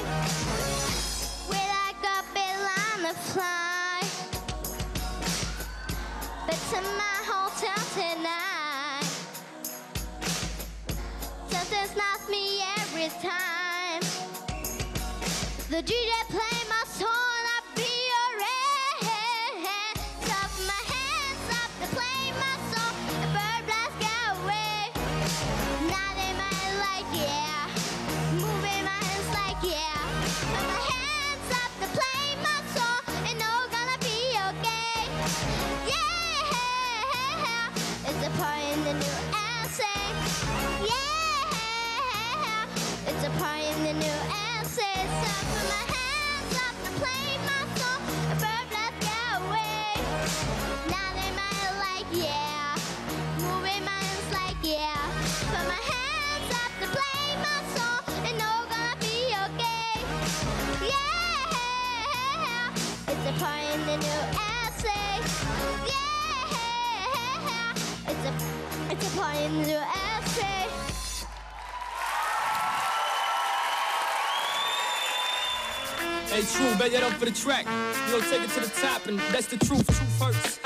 We like a bill on the fly. But to my hotel tonight. Something's not me every time. The DJ play my song. Hey, true, bet that up for the track. You know, take it to the top, and that's the truth. True first.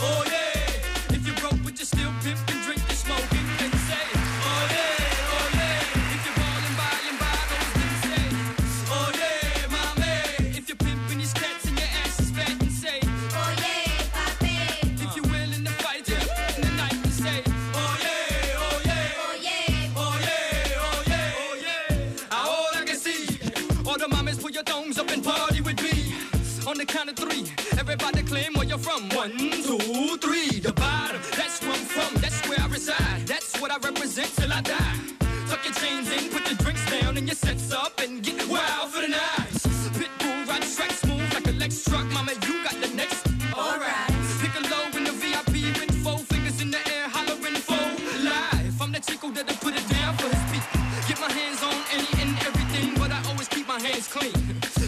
Oh yeah, if you're broke but you're still pimping, drink and smoking, then say. Oh yeah, if you're ballin' by those then say. Oh yeah, my man, if you're pimping these cats and your ass is fat, and say. Oh yeah, papi. If you're willing to fight, yeah, in the night, and say. Oh yeah, oh yeah, oh yeah, oh yeah, oh yeah, oh yeah. All I can see. All the mamas put your thumbs up and party with me. On the count of three, everybody claim where you're from. 1, 2, 3, the bottom. That's where I'm from, that's where I reside. That's what I represent till I die. Tuck your chains in, put your drinks down and your sets up and get wild for the night. Pitbull ride tracks, move like a Lex truck. Mama, you got the next. Alright. Pick a low in the VIP with 4 fingers in the air, hollering for life. I'm the chico that'll put it down for his people. Get my hands on any and everything, but I always keep my hands clean.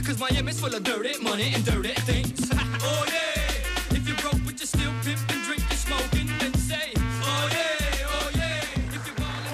Cause Miami's full of dirty money and dirty things. Oh yeah, if you're broke but you're still pimping, drinking, smoking, then say. Oh yeah, if you're ballin'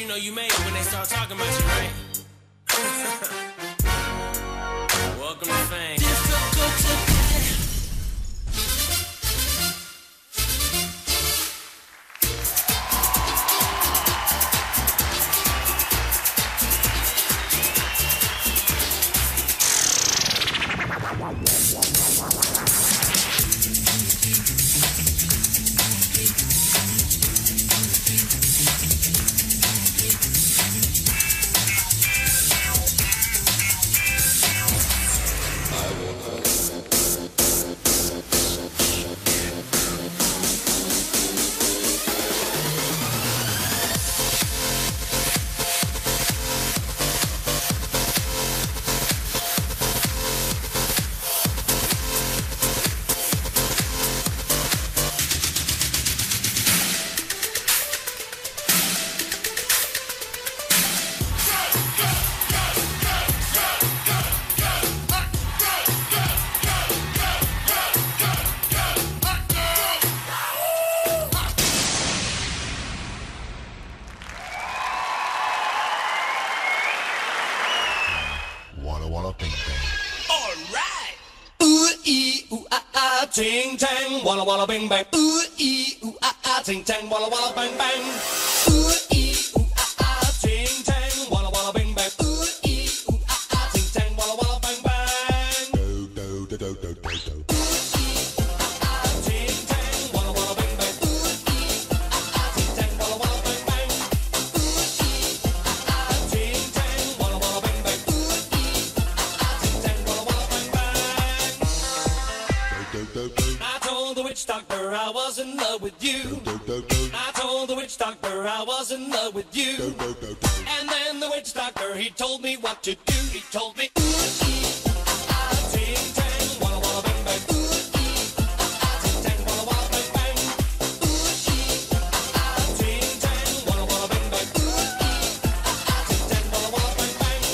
You know you made it when they start talking about you, right? ting tang, walla walla bang bang. Ooh ee ooh ah ah, ting tang, walla walla bang bang. Ooh ee ooh ah ah, ting tang, walla walla bang bang. Ooh ee ooh ah ah, ting tang, walla walla bang bang. Do do do do do do. Doctor, I was in love with you. I told the witch doctor I was in love with you. And then the witch doctor, he told me what to do. He told me, ooh, ee, ah, ah, ting, tang, walla, walla, bang, bang. Ooh, ee, ah, ah, ting, tang, walla, walla, bang, bang. Ooh, ee, ah, ah, ting, tang, walla, walla, bang, bang. Ooh, ee, ah, ah, ting, tang, walla, walla, bang, bang.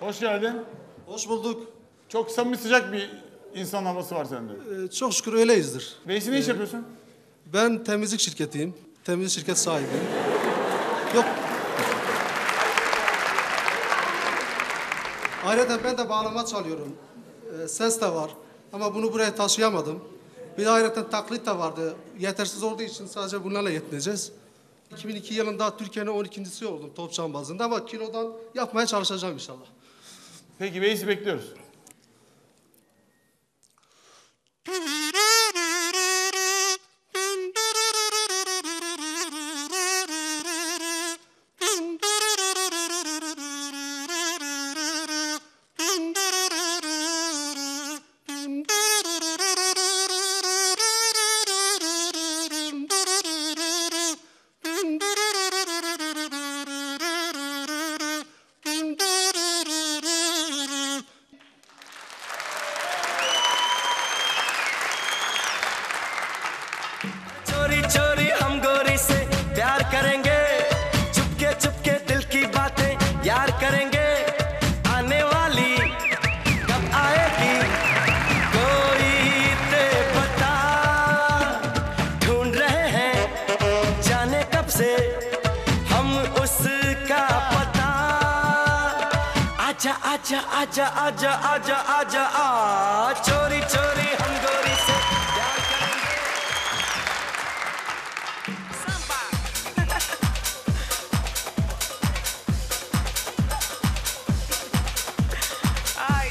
Hoş geldin. Hoş bulduk. Çok samimi, sıcak bir insan havası var sende. Çok şükür öyleyizdir. Reisi ne iş yapıyorsun? Ben temizlik şirketiyim. Temizlik şirket sahibiyim. Yok. Ayrıca ben de bağlama çalıyorum. Ses de var. Ama bunu buraya taşıyamadım. Bir de ayrıca taklit de vardı. Yetersiz olduğu için sadece bunlarla yetineceğiz. 2002 yılında Türkiye'nin 12.si oldum top çambazında ama kilodan yapmaya çalışacağım inşallah. Peki Beysi bekliyoruz. aja aja aja aja aja aa chori chori hum gori se pyar karenge samba ai ai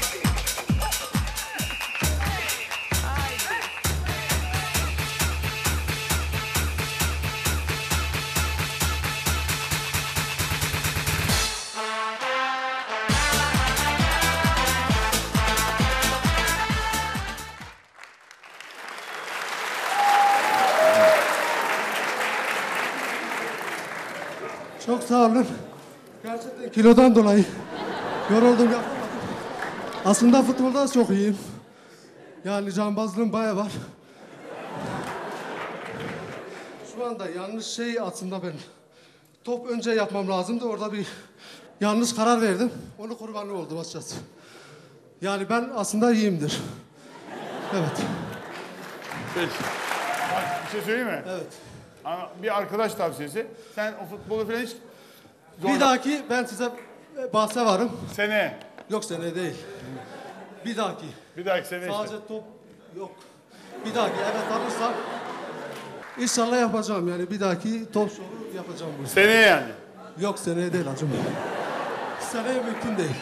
Çok sağ olun. Gerçekten kilodan dolayı yoruldum. Aslında futbolda çok iyiyim. Yani cambazlığım bayağı var. Şu anda yanlış şey aslında ben. Top önce yapmam lazımdı. Orada bir yanlış karar verdim. Onun kurbanı oldum açıkçası. Yani ben aslında iyiyimdir. Evet. Peki. Bak, bir şey söyleyeyim mi? Evet. Bir arkadaş tavsiyesi. Sen o futbolu falan hiç... Zorla... Bir dahaki ben size bahse varım. Sene. Yok sene değil. Bir dahaki. Bir dahaki sene sadece işte. Top yok. Bir dahaki evet alırsam... İnşallah yapacağım yani bir dahaki top şovu yapacağım. Bunu. Sene yani. Yok sene değil Acun Bey. Seneye mümkün değil.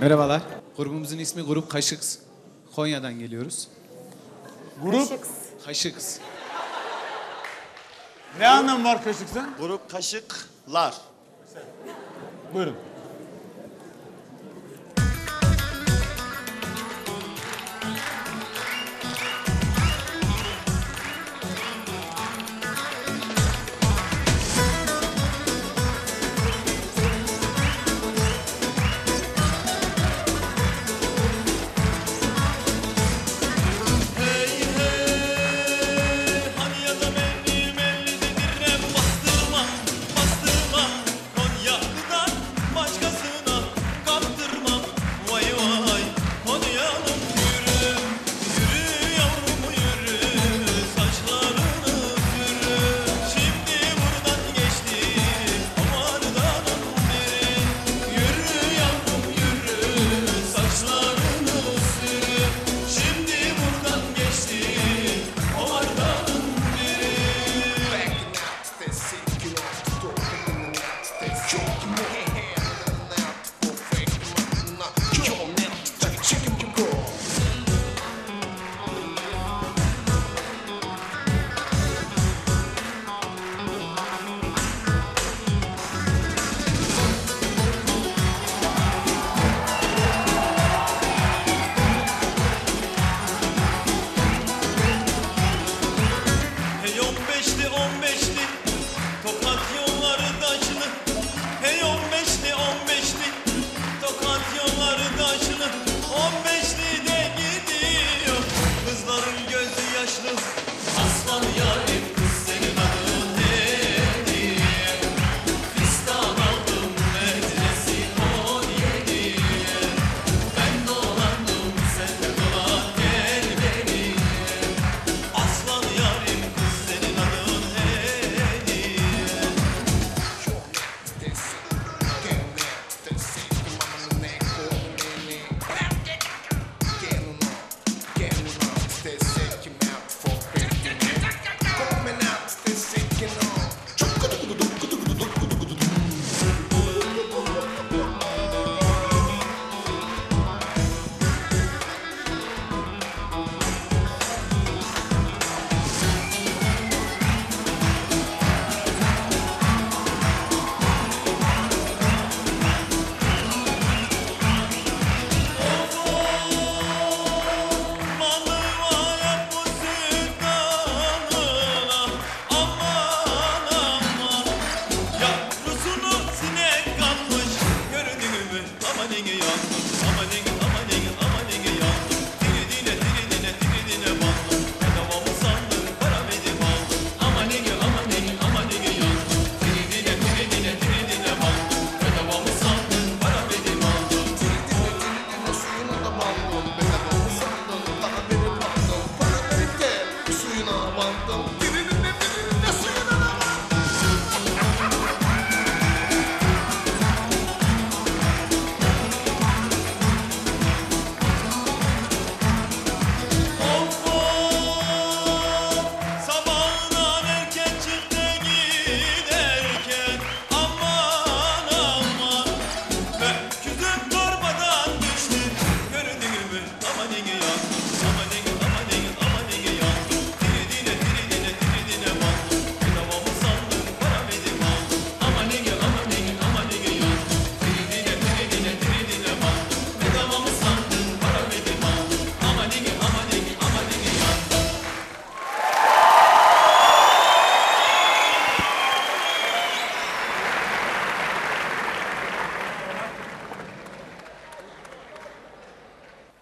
Merhabalar. Grubumuzun ismi Grup Kaşıks. Konya'dan geliyoruz. Grup Kaşıks. Kaşıks. Ne anlamı var Kaşıks'ın? Grup Kaşıklar. Buyurun.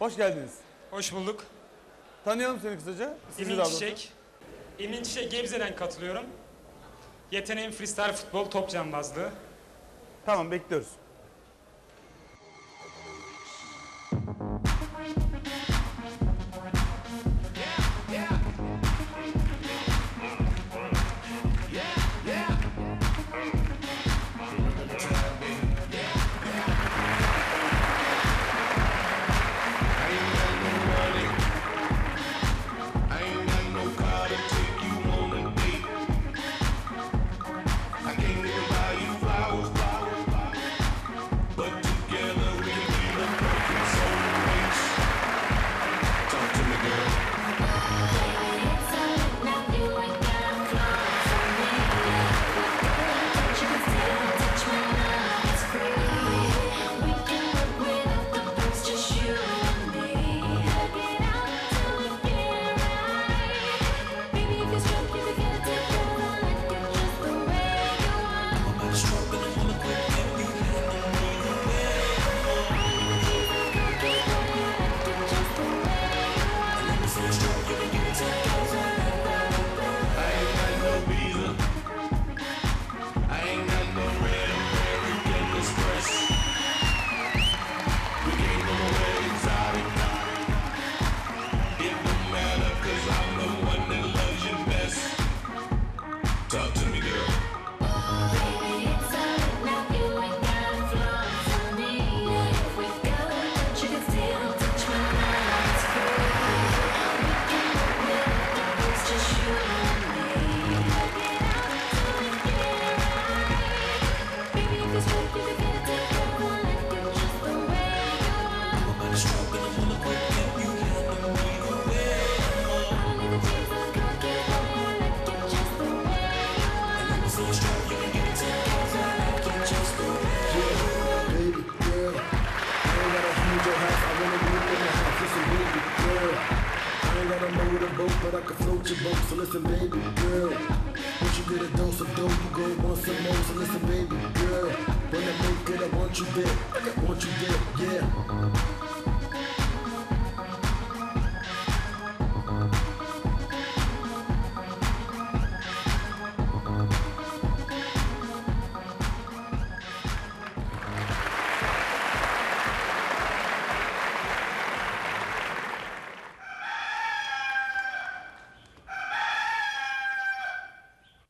Hoş geldiniz. Hoş bulduk. Tanıyalım seni kısaca. Emin Çiçek, Gebze'den katılıyorum. Yeteneğim freestyle futbol, top cambazlığı. Tamam, bekliyoruz.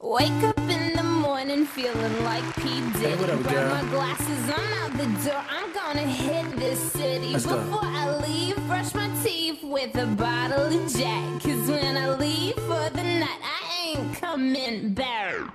Wake up in the morning feeling like P. Diddy. Grab my glasses, I'm out the door. I'm gonna hit this city. Before I leave, brush my teeth with a bottle of Jack. Cause when I leave for the night, I ain't coming back.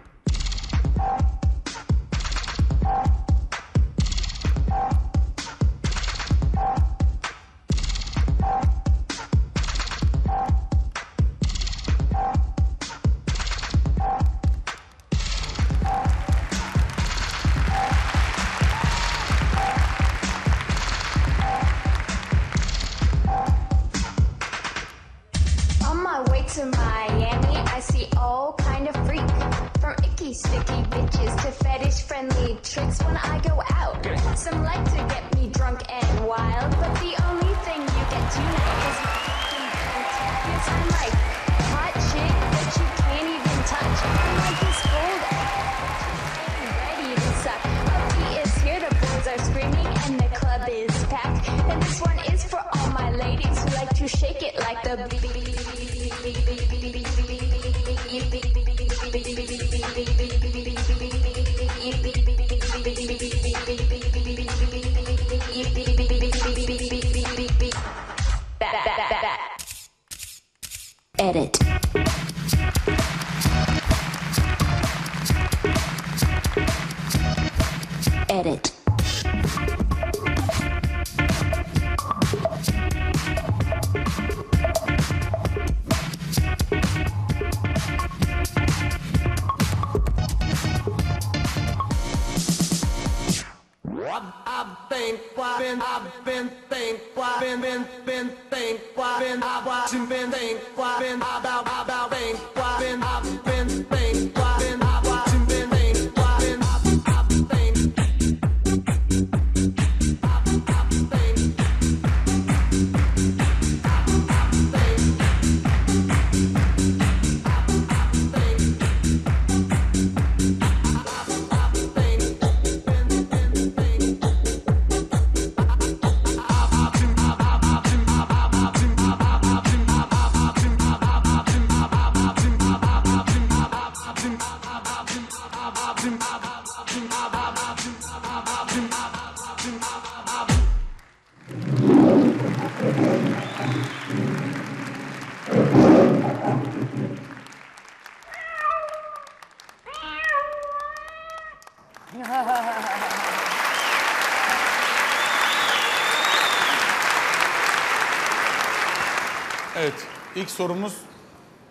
Evet, ilk sorumuz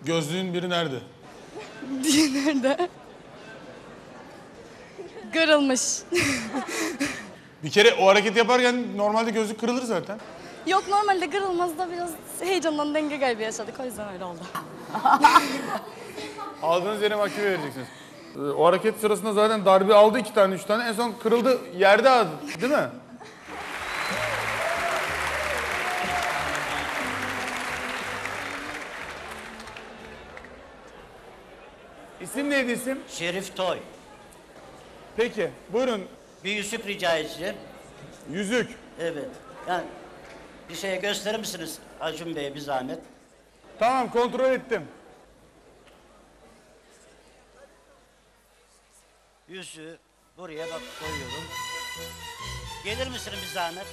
gözlüğün biri nerede? Diğeri nerede? Kırılmış. Bir kere o hareket yaparken normalde gözlük kırılır zaten. Yok, normalde kırılmaz da biraz heyecandan denge kaybı yaşadık. O yüzden öyle oldu. Aldığınız yere mahkeme vereceksiniz. O hareket sırasında zaten darbe aldı 2 tane 3 tane. En son kırıldı yerde aldı, değil mi? İsim neydi isim? Şerif Toy. Peki, buyurun. Bir yüzük rica edeceğim. Yüzük? Evet. Yani bir şeye gösterir misiniz Acun Bey'e bir zahmet? Tamam, kontrol ettim. Yüzüğü buraya bak koyuyorum. Gelir misin bir zahmet?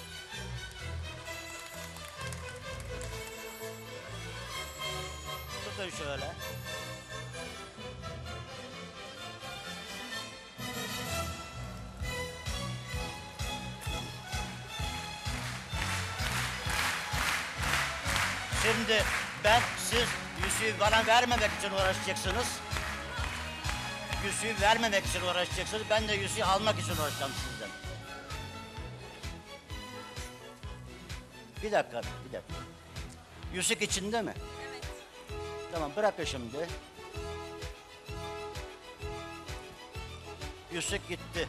Tutun şöyle. Şimdi ben, siz yüzüğü bana vermemek için uğraşacaksınız. Yüzüğü vermemek için uğraşacaksınız. Ben de yüzüğü almak için uğraşacağım sizden. Bir dakika, bir dakika. Yüzük içinde mi? Evet. Tamam, bırakın şimdi. Yüzük gitti.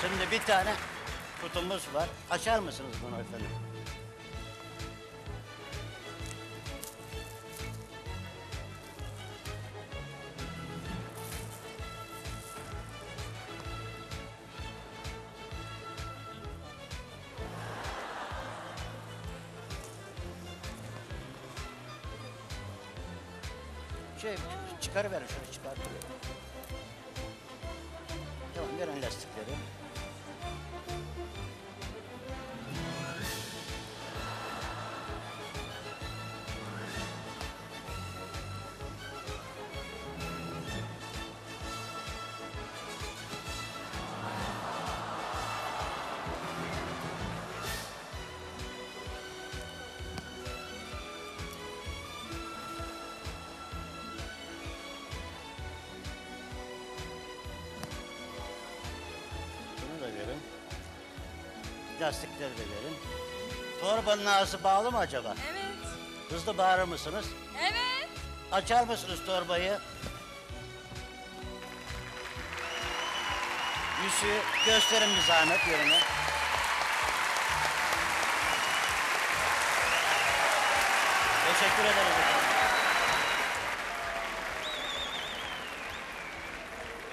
Şimdi bir tane kutumuz var. Açar mısınız bunu efendim? Şey, çıkarıverin şunu, çıkartıverin. Tamam, verin lastikleri. Lastikleri de verin. Torbanın ağzı bağlı mı acaba? Evet. Hızlı bağırır mısınız? Evet. Açar mısınız torbayı? Yüzüğü gösterin bir zahmet yerine. Teşekkür ederiz efendim.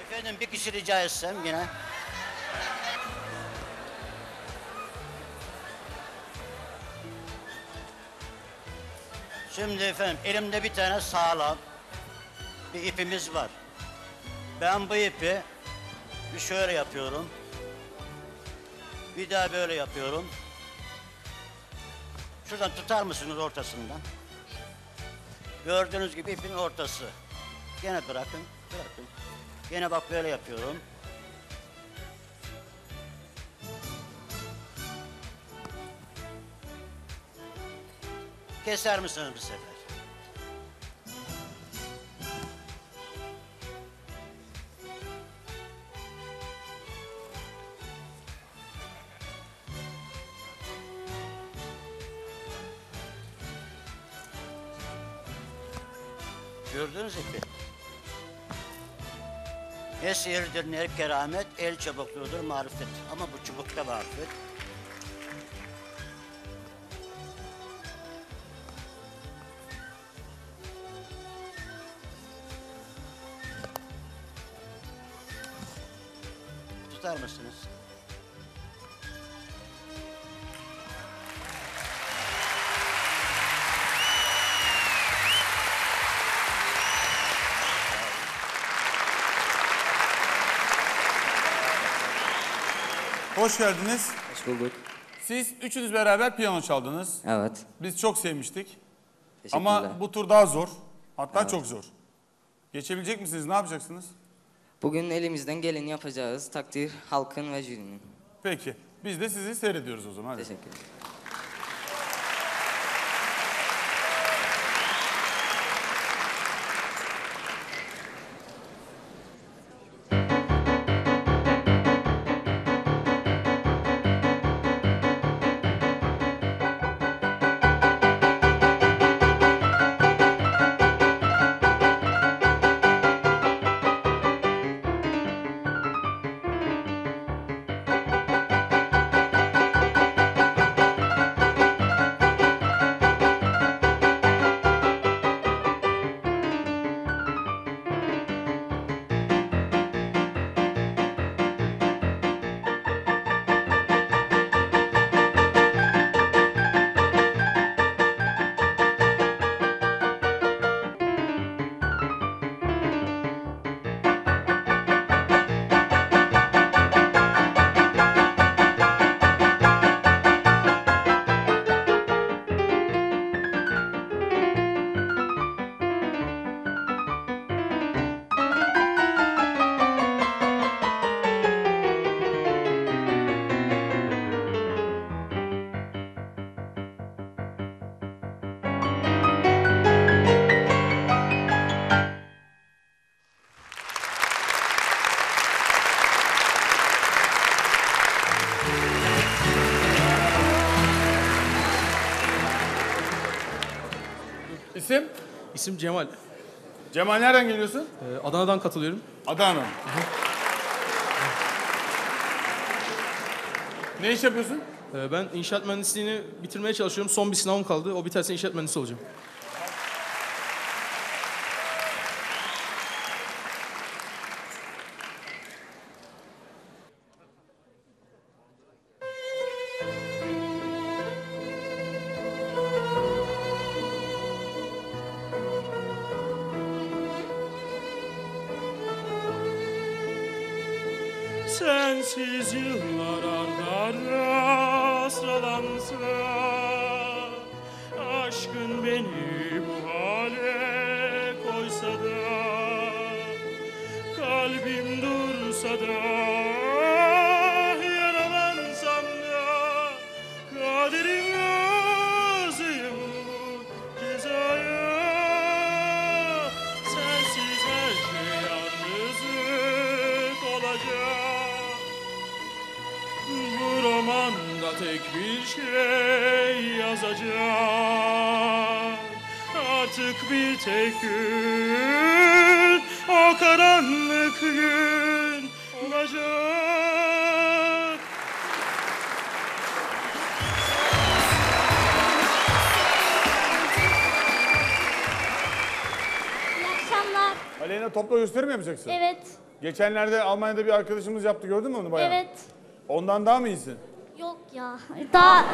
Efendim bir kişi rica etsem yine. Şimdi efendim elimde bir tane sağlam bir ipimiz var. Ben bu ipi bir şöyle yapıyorum. Bir daha böyle yapıyorum. Şuradan tutar mısınız ortasından? Gördüğünüz gibi ipin ortası. Gene bırakın, bırakın. Gene bak böyle yapıyorum. Keser misiniz bu sefer? Gördünüz mü? Ne sihirdir ne keramet, el çabukluğudur marifet. Ama bu çubukta marifet. Tutar mısınız? Hoş geldiniz. Hoş bulduk. Siz üçünüz beraber piyano çaldınız. Evet. Biz çok sevmiştik. Ama bu tur daha zor. Hatta evet, çok zor. Geçebilecek misiniz? Ne yapacaksınız? Bugün elimizden geleni yapacağız. Takdir halkın ve jürinin. Peki. Biz de sizi seyrediyoruz o zaman. Hadi. Teşekkür ederim. İsim? İsim Cemal. Cemal, nereden geliyorsun? Adana'dan katılıyorum. Adana. Ne iş yapıyorsun? Ben inşaat mühendisliğini bitirmeye çalışıyorum. Son bir sınavım kaldı. O biterse inşaat mühendisi olacağım. Sensiz yıllar ardarda sıralansa, aşkın beni bu hale koysa da, kalbim dursa da, yaralansam da, kaderim yazıyor cezaya. Sensiz her şey yalnızlık olacak. Bu romanda tek bir şey yazacak. Artık bir tek gün, o karanlık gün olacak. İyi akşamlar. Aleyna, topla gösteri mi yapacaksın? Evet. Geçenlerde Almanya'da bir arkadaşımız yaptı, gördün mü onu bayağı? Evet. Ondan daha mı iyisin? Yok ya, daha...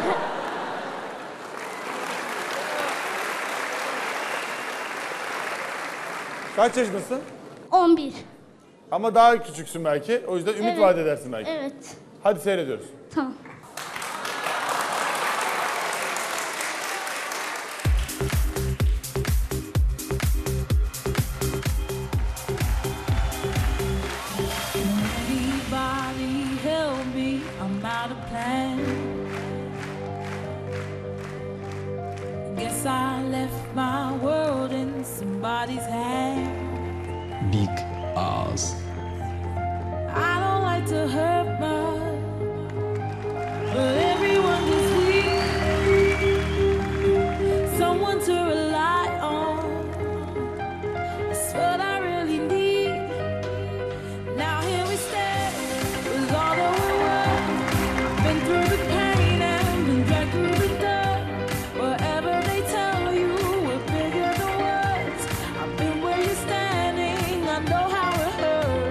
Kaç yaşındasın? 11. Ama daha küçüksün belki, o yüzden ümit vaat edersin belki. Evet. Hadi seyrediyoruz. Tamam. I left my world in somebody's hand. Big ass. I don't like to hurt my, but everyone just needs someone to rely on. That's what I really need. Now here we stand with all that we were. Been through the pain and been dragged through the dirt. Know how it hurts.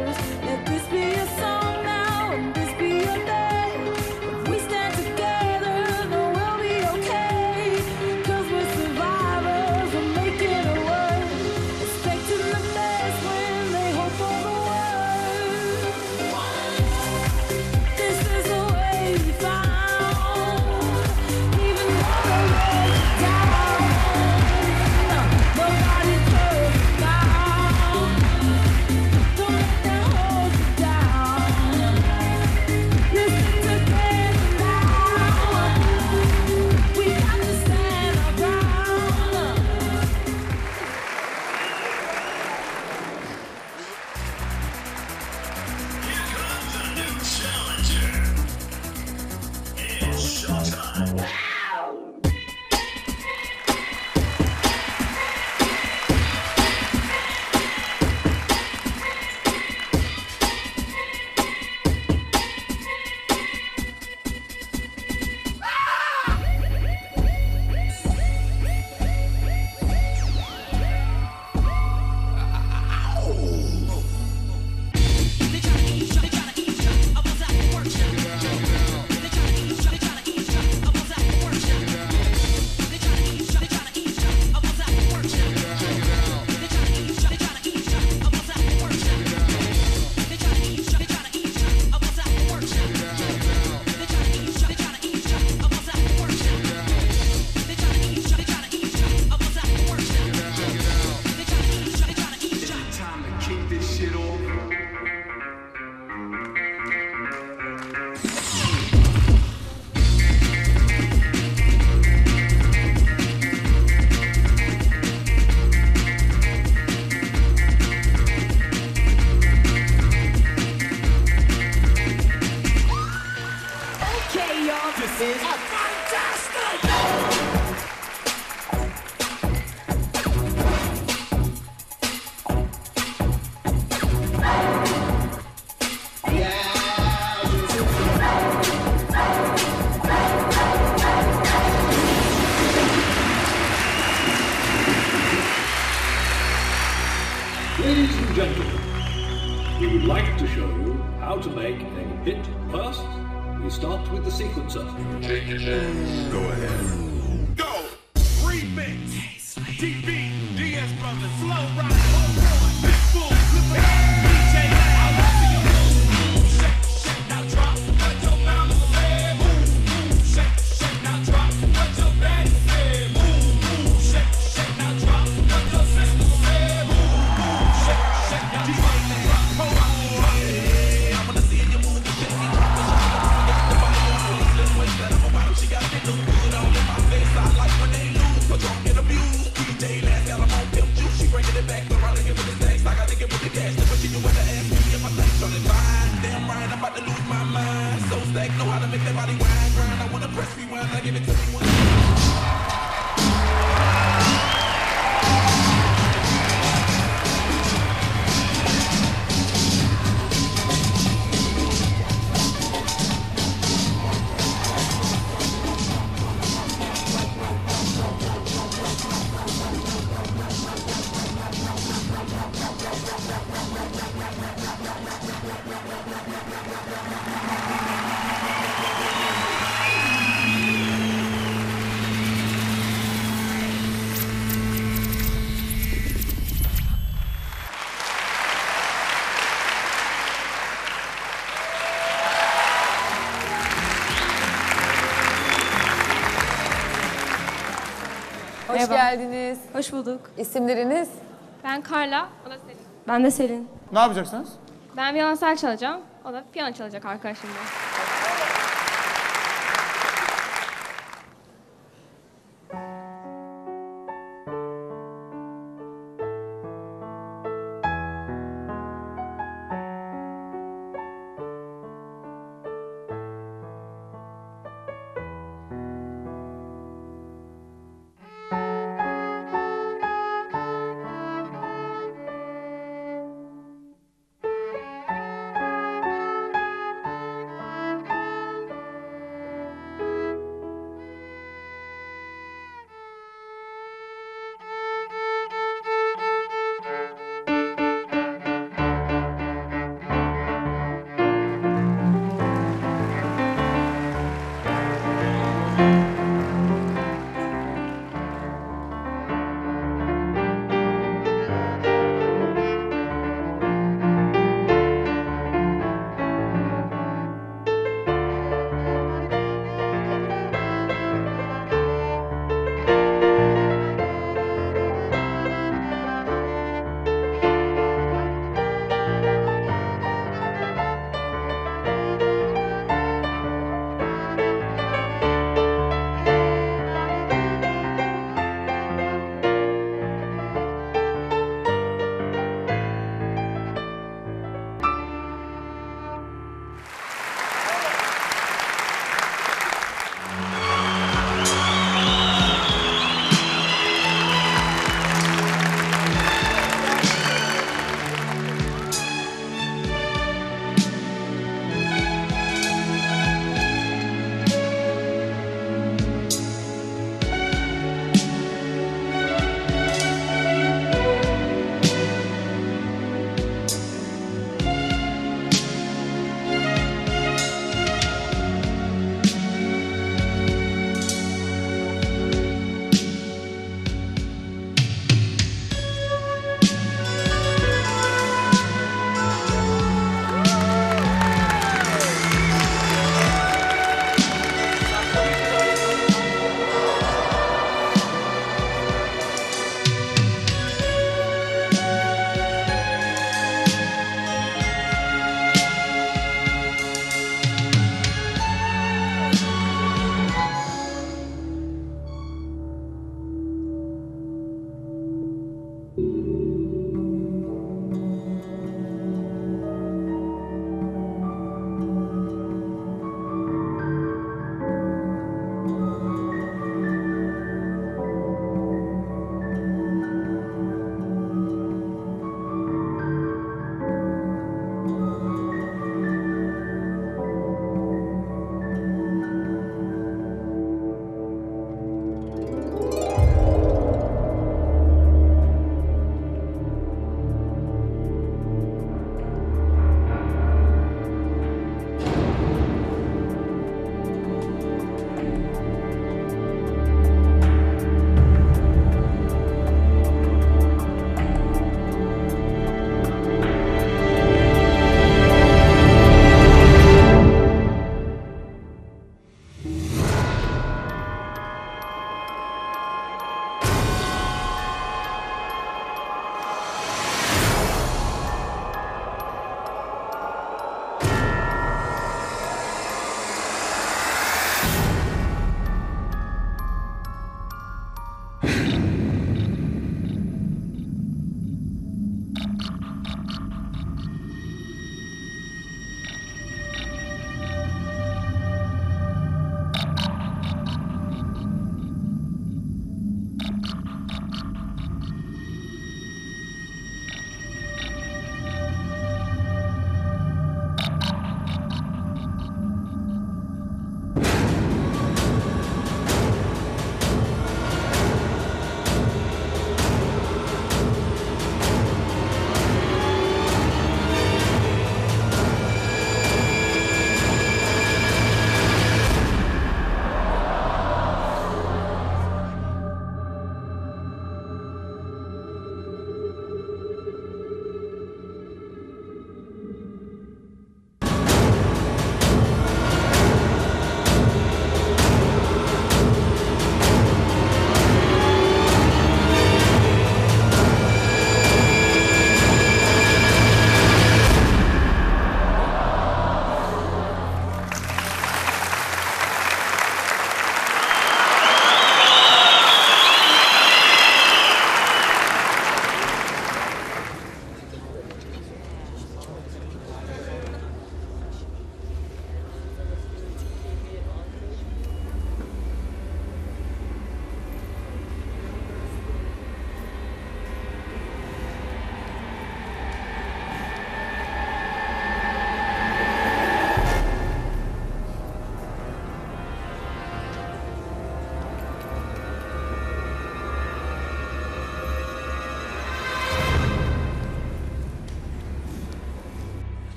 Okay, y'all, this is a fantastic... Like to show you how to make a hit first. We start with the sequencer. Take your chance. Go ahead. Go! Remix! TV, DS Brothers, Slow Rock, Home Big Bull, Flip It Up, DJ, I love you, move, shake, shake, now drop, let your mouth say, move, move, shake, shake, now drop, let your body say, move, move, shake, shake, now drop, let your system say, move, move, shake, shake, now drop, hold on. Know how to make that body wine, grind. I wanna press rewind, I give it to me one. Hoş geldiniz. Hoş bulduk. İsimleriniz? Ben Carla, o da Selin. Ben de Selin. Ne yapacaksınız? Ben violonsel çalacağım, o da piyano çalacak arkadaşımla.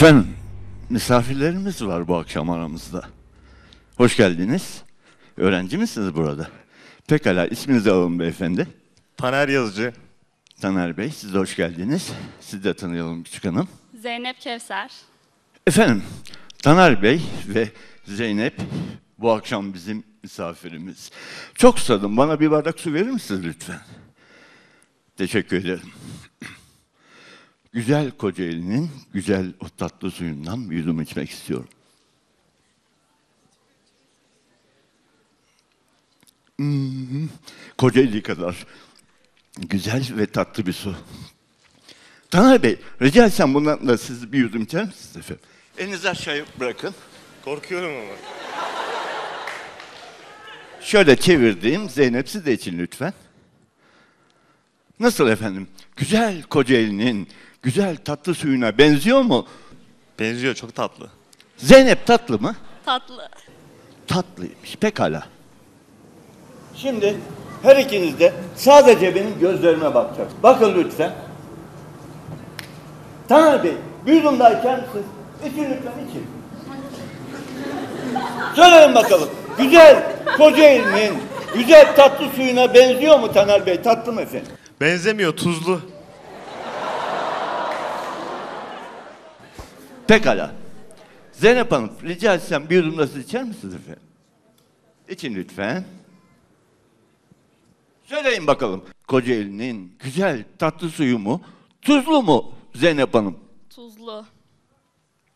Efendim, misafirlerimiz var bu akşam aramızda. Hoş geldiniz. Öğrenci misiniz burada? Pekala, isminizi alalım beyefendi. Taner Yazıcı. Taner Bey, siz de hoş geldiniz. Siz de tanıyalım küçük hanım. Zeynep Kevser. Efendim, Taner Bey ve Zeynep bu akşam bizim misafirimiz. Çok susadım, bana bir bardak su verir misiniz lütfen? Teşekkür ederim. Güzel Kocaeli'nin güzel o tatlı suyundan bir yudum içmek istiyorum. Kocaeli kadar güzel ve tatlı bir su. Taner Bey, rica etsem bundan da siz bir yudum içer misiniz efendim? Elinizi aşağıya bırakın. Korkuyorum ama. Şöyle çevirdiğim, Zeynep siz de için lütfen. Nasıl efendim? Güzel Kocaeli'nin güzel tatlı suyuna benziyor mu? Benziyor, çok tatlı. Zeynep tatlı mı? Tatlı. Tatlıymış, pekala. Şimdi her ikiniz de sadece benim gözlerime bakacaksınız. Bakın lütfen. Taner Bey, bir yudum daha içer misiniz? İçin lütfen, için. Söyleyin bakalım. Güzel Kocaeli'nin güzel tatlı suyuna benziyor mu Taner Bey? Tatlı mı efendim? Benzemiyor, tuzlu. Pekala. Zeynep Hanım, rica etsem bir yudum da siz içer misiniz efendim? İçin lütfen. Söyleyin bakalım. Kocaeli'nin güzel tatlı suyu mu, tuzlu mu Zeynep Hanım? Tuzlu.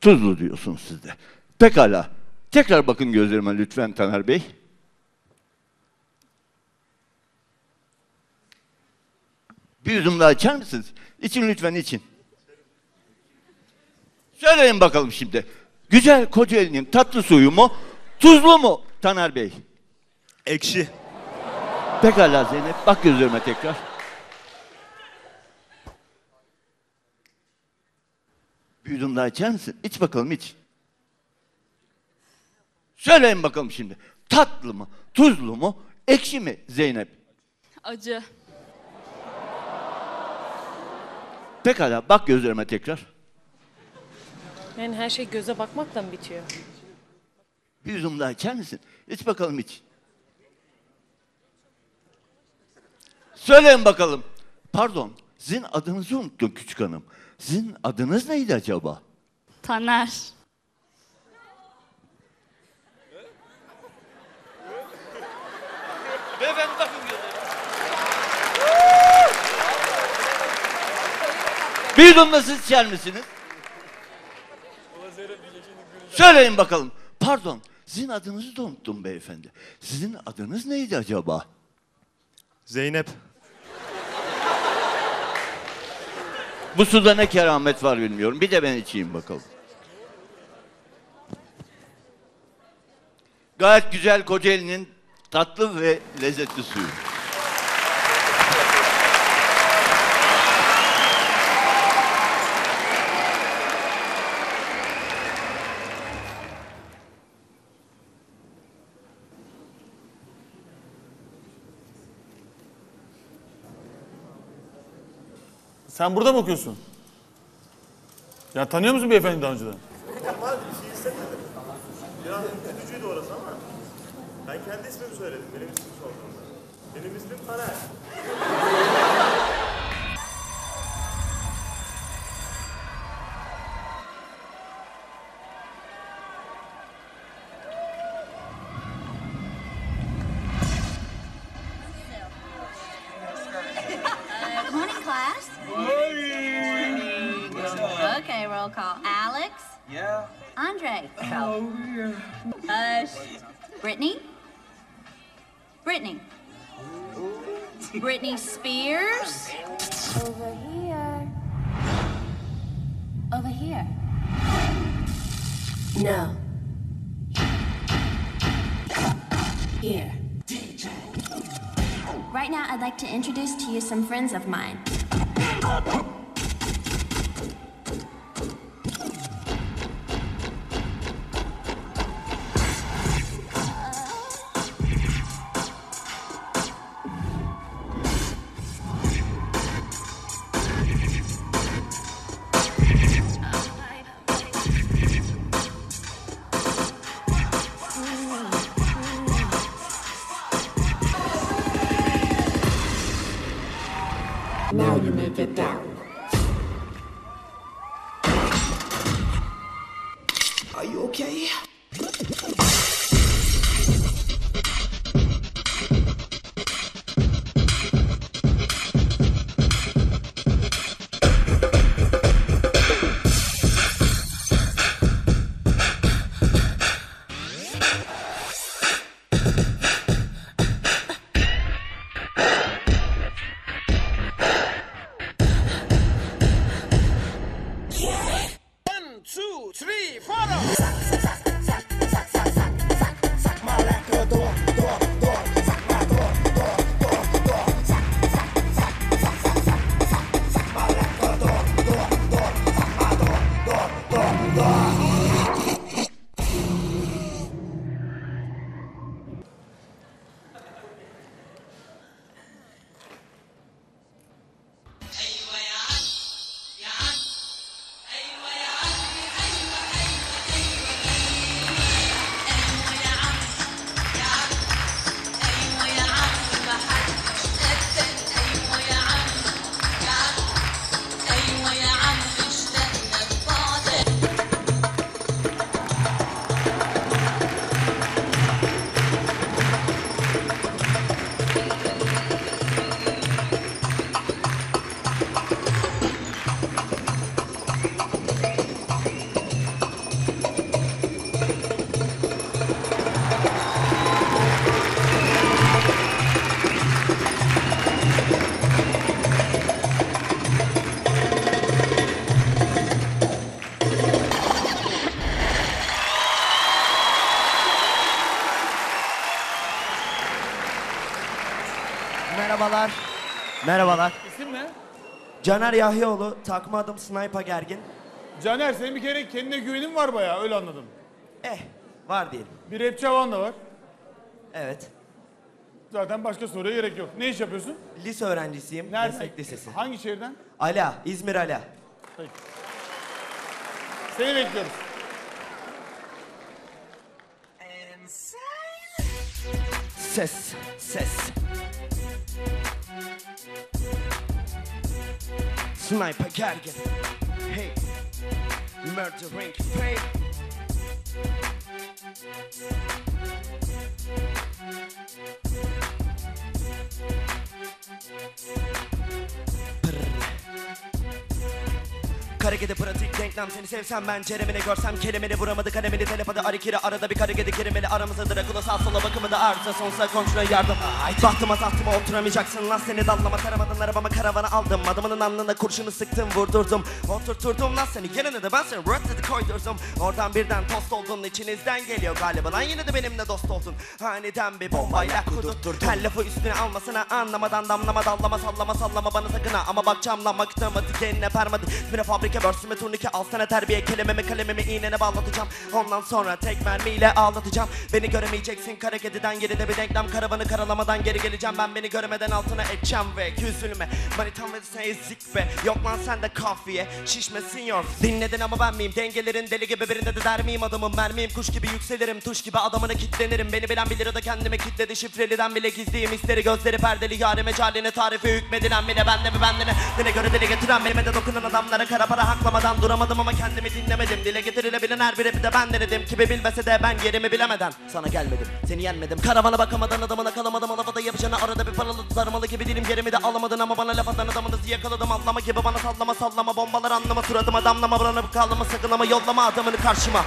Tuzlu diyorsunuz siz de. Pekala. Tekrar bakın gözlerime lütfen Taner Bey. Bir yudum daha içer misiniz? İçin lütfen, için. Söyleyin bakalım şimdi. Güzel Kocaeli'nin tatlı suyu mu, tuzlu mu Taner Bey? Ekşi. Pekala Zeynep, bak gözlerime tekrar. Bir yudum daha içer misin? İç bakalım, iç. Söyleyin bakalım şimdi. Tatlı mı, tuzlu mu, ekşi mi Zeynep? Acı. Pekala, bak gözlerime tekrar. Yani her şey göze bakmakla mı bitiyor? Bir yudum daha içer misin? İç bakalım, iç. Söyleyin bakalım. Pardon, sizin adınızı unuttum küçük hanım. Sizin adınız neydi acaba? Taner. Beyefendi bakın gözlerime. Bir yudum da siz içer misiniz? Söyleyin bakalım. Pardon, sizin adınızı da unuttum beyefendi. Sizin adınız neydi acaba? Zeynep. Bu suda ne keramet var bilmiyorum. Bir de ben içeyim bakalım. Gayet güzel Kocaeli'nin tatlı ve lezzetli suyu. Sen burada mı okuyorsun? Ya tanıyor musun beyefendi daha önceden? Ama bir şey istemedim. Biraz üzücüydü orası ama. Ben kendi ismimi söyledim. Benim ismim sorduğumda. Benim ismim Taner. Brittany? Brittany. Britney Spears? Over here. Over here. No. Here. DJ. Right now, I'd like to introduce to you some friends of mine. keep it down. Are you okay? Merhabalar. Merhabalar. İsim ne? Caner Yahyaoğlu, takma adım Sniper Gergin. Caner, senin bir kere kendine güvenin var bayağı, öyle anladım. Var diyelim. Bir rapçi havan da var. Evet. Zaten başka soruya gerek yok. Ne iş yapıyorsun? Lise öğrencisiyim. Nerede? Meslek lisesi. Hangi şehirden? Ala, İzmir Ala. Peki. Seni bekliyoruz. Ses, ses. Sniper Gergin, hey, murdering fate. Karakede pratik denklem, seni sevsem ben ceremini görsem kelimeni vuramadı kalemini telepada arikiri arada bir karakede kelimeli aramızda Drakula sağ sola bakımı da arıza sonsuza komşuna yardım. Ay bahtıma sahtıma oturamayacaksın lan seni dallama taramadın arabama karavana aldım adamının alnına kurşunu sıktım vurdurdum oturturdum lan seni yanına da ben seni rötledi koydurdum oradan birden tost oldun içinizden geliyor galiba lan yine de benimle dost oldun haneden bir bombayla kudurtturdum her lafı üstüne almasına anlamadan damlama dallama sallama sallama bana sakın ha ama bak camla maktamadı kendine permadı ismine fabrika börsüme turnike alsana terbiye kelimemi kalemimi iğnene bağlatacağım ondan sonra tek mermiyle ağlatacağım beni göremeyeceksin kara kediden geride bir denklem karavanı karalamadan geri geleceğim ben beni göremeden altına edeceğim ve küzülme manitan verirsen ezik be yok lan sen de kafiye şişme senior dinledin ama ben miyim dengelerin deli gibi birinde de der miyim adamım mermiyim kuş gibi yükselirim tuş gibi adamına kitlenirim beni bilen bilir o da kendime kitledi şifreliden bile gizliyim hisleri gözleri perdeli yâre mecaline tarifi hükmedilen bile benle mi bendene dile göre dile getiren benime de dokunan adamlara kara para haklamadan duramadım ama kendimi dinlemedim dile getirilebilen her bir rapi de ben denedim kimi bilmese de ben yerimi bilemeden sana gelmedim seni yenmedim karavana bakamadan adamına kalamadım o lafada yapacağına arada bir paralı darmalı gibi dilim yerimi de alamadın ama bana laf atan adamınızı yakaladım anlama gibi bana sallama sallama bombalar anlama suratıma damlama bulanıp kallama sakın ama yollama adamını karşıma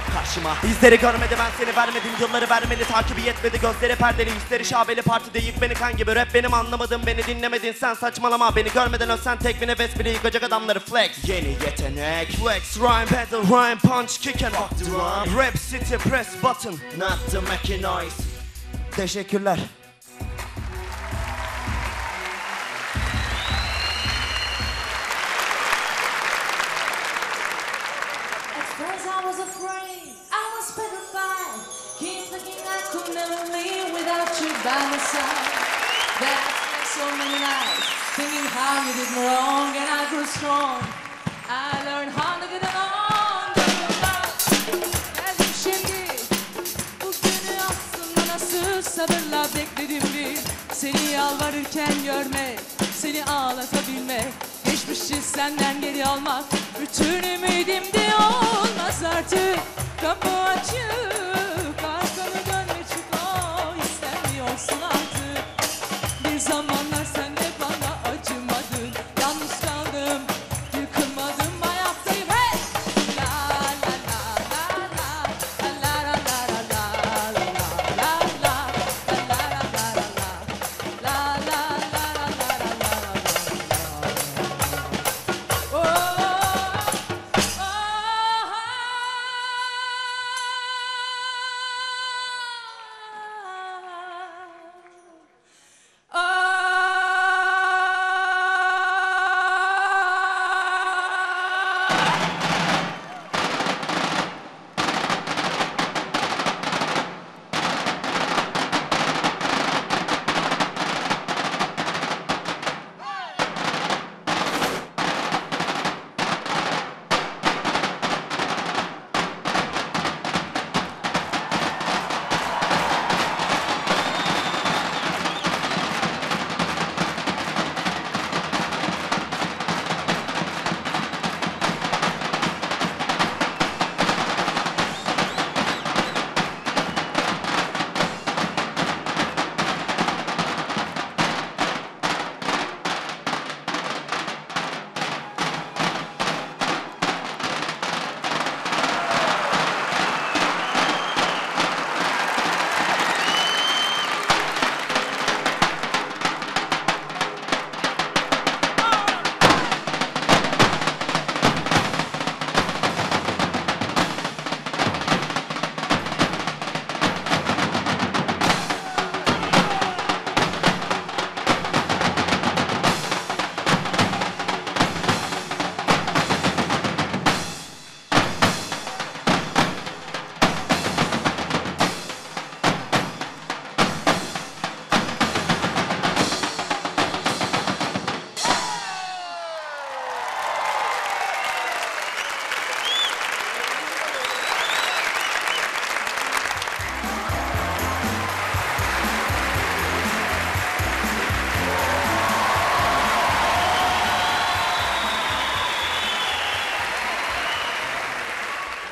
izleri görmedi ben seni vermedim yılları vermeli takibi yetmedi gözleri perdeli hisleri şabeli partide yık beni kan gibi rap benim anlamadım beni dinlemedin sen saçmalama beni görmeden ölsen tek bir nefes bile yıkacak adamları flex yeni yeten flex, rhyme, battle, rhyme, punch, kick and rock the rhyme. Rap city, press button, not the making noise. Teşekkürler. At first I was afraid, I was petrified. Keep thinking I could never live without you by my side. That's so many nights, thinking how you did me wrong and I grew strong. I learned how to get on, as if şimdi bu günü aslında nasıl sabırla bekledim bir seni yalvarırken görmek, seni ağlatabilmek. hiçbir şey senden geri almaz. Bütün ümidim de olmaz artık. Kapı açık, arkanı dönme çık. Oh, istemiyorsun artık. Bir zamanlar sen de bana acımadın. Yalnız kaldım, yıkılmadım, ayaktayım. Hey! La la la la la la la la la la la la la la la la la.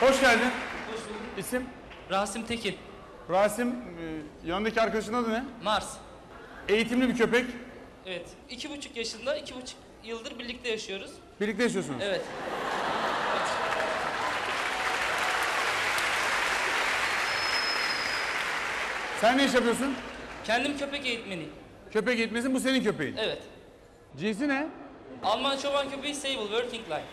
Hoş geldin. Hoş bulduk. İsim? Rasim Tekin. Rasim, yanındaki arkadaşın adı ne? Mars. Eğitimli bir köpek. Evet. 2,5 yaşında, 2,5 yıldır birlikte yaşıyoruz. Birlikte yaşıyorsunuz? Evet. Sen ne iş yapıyorsun? Kendim köpek eğitmeniyim. Köpek eğitmenisin, bu senin köpeğin? Evet. Cinsi ne? Alman çoban köpeği Sable, Working Line.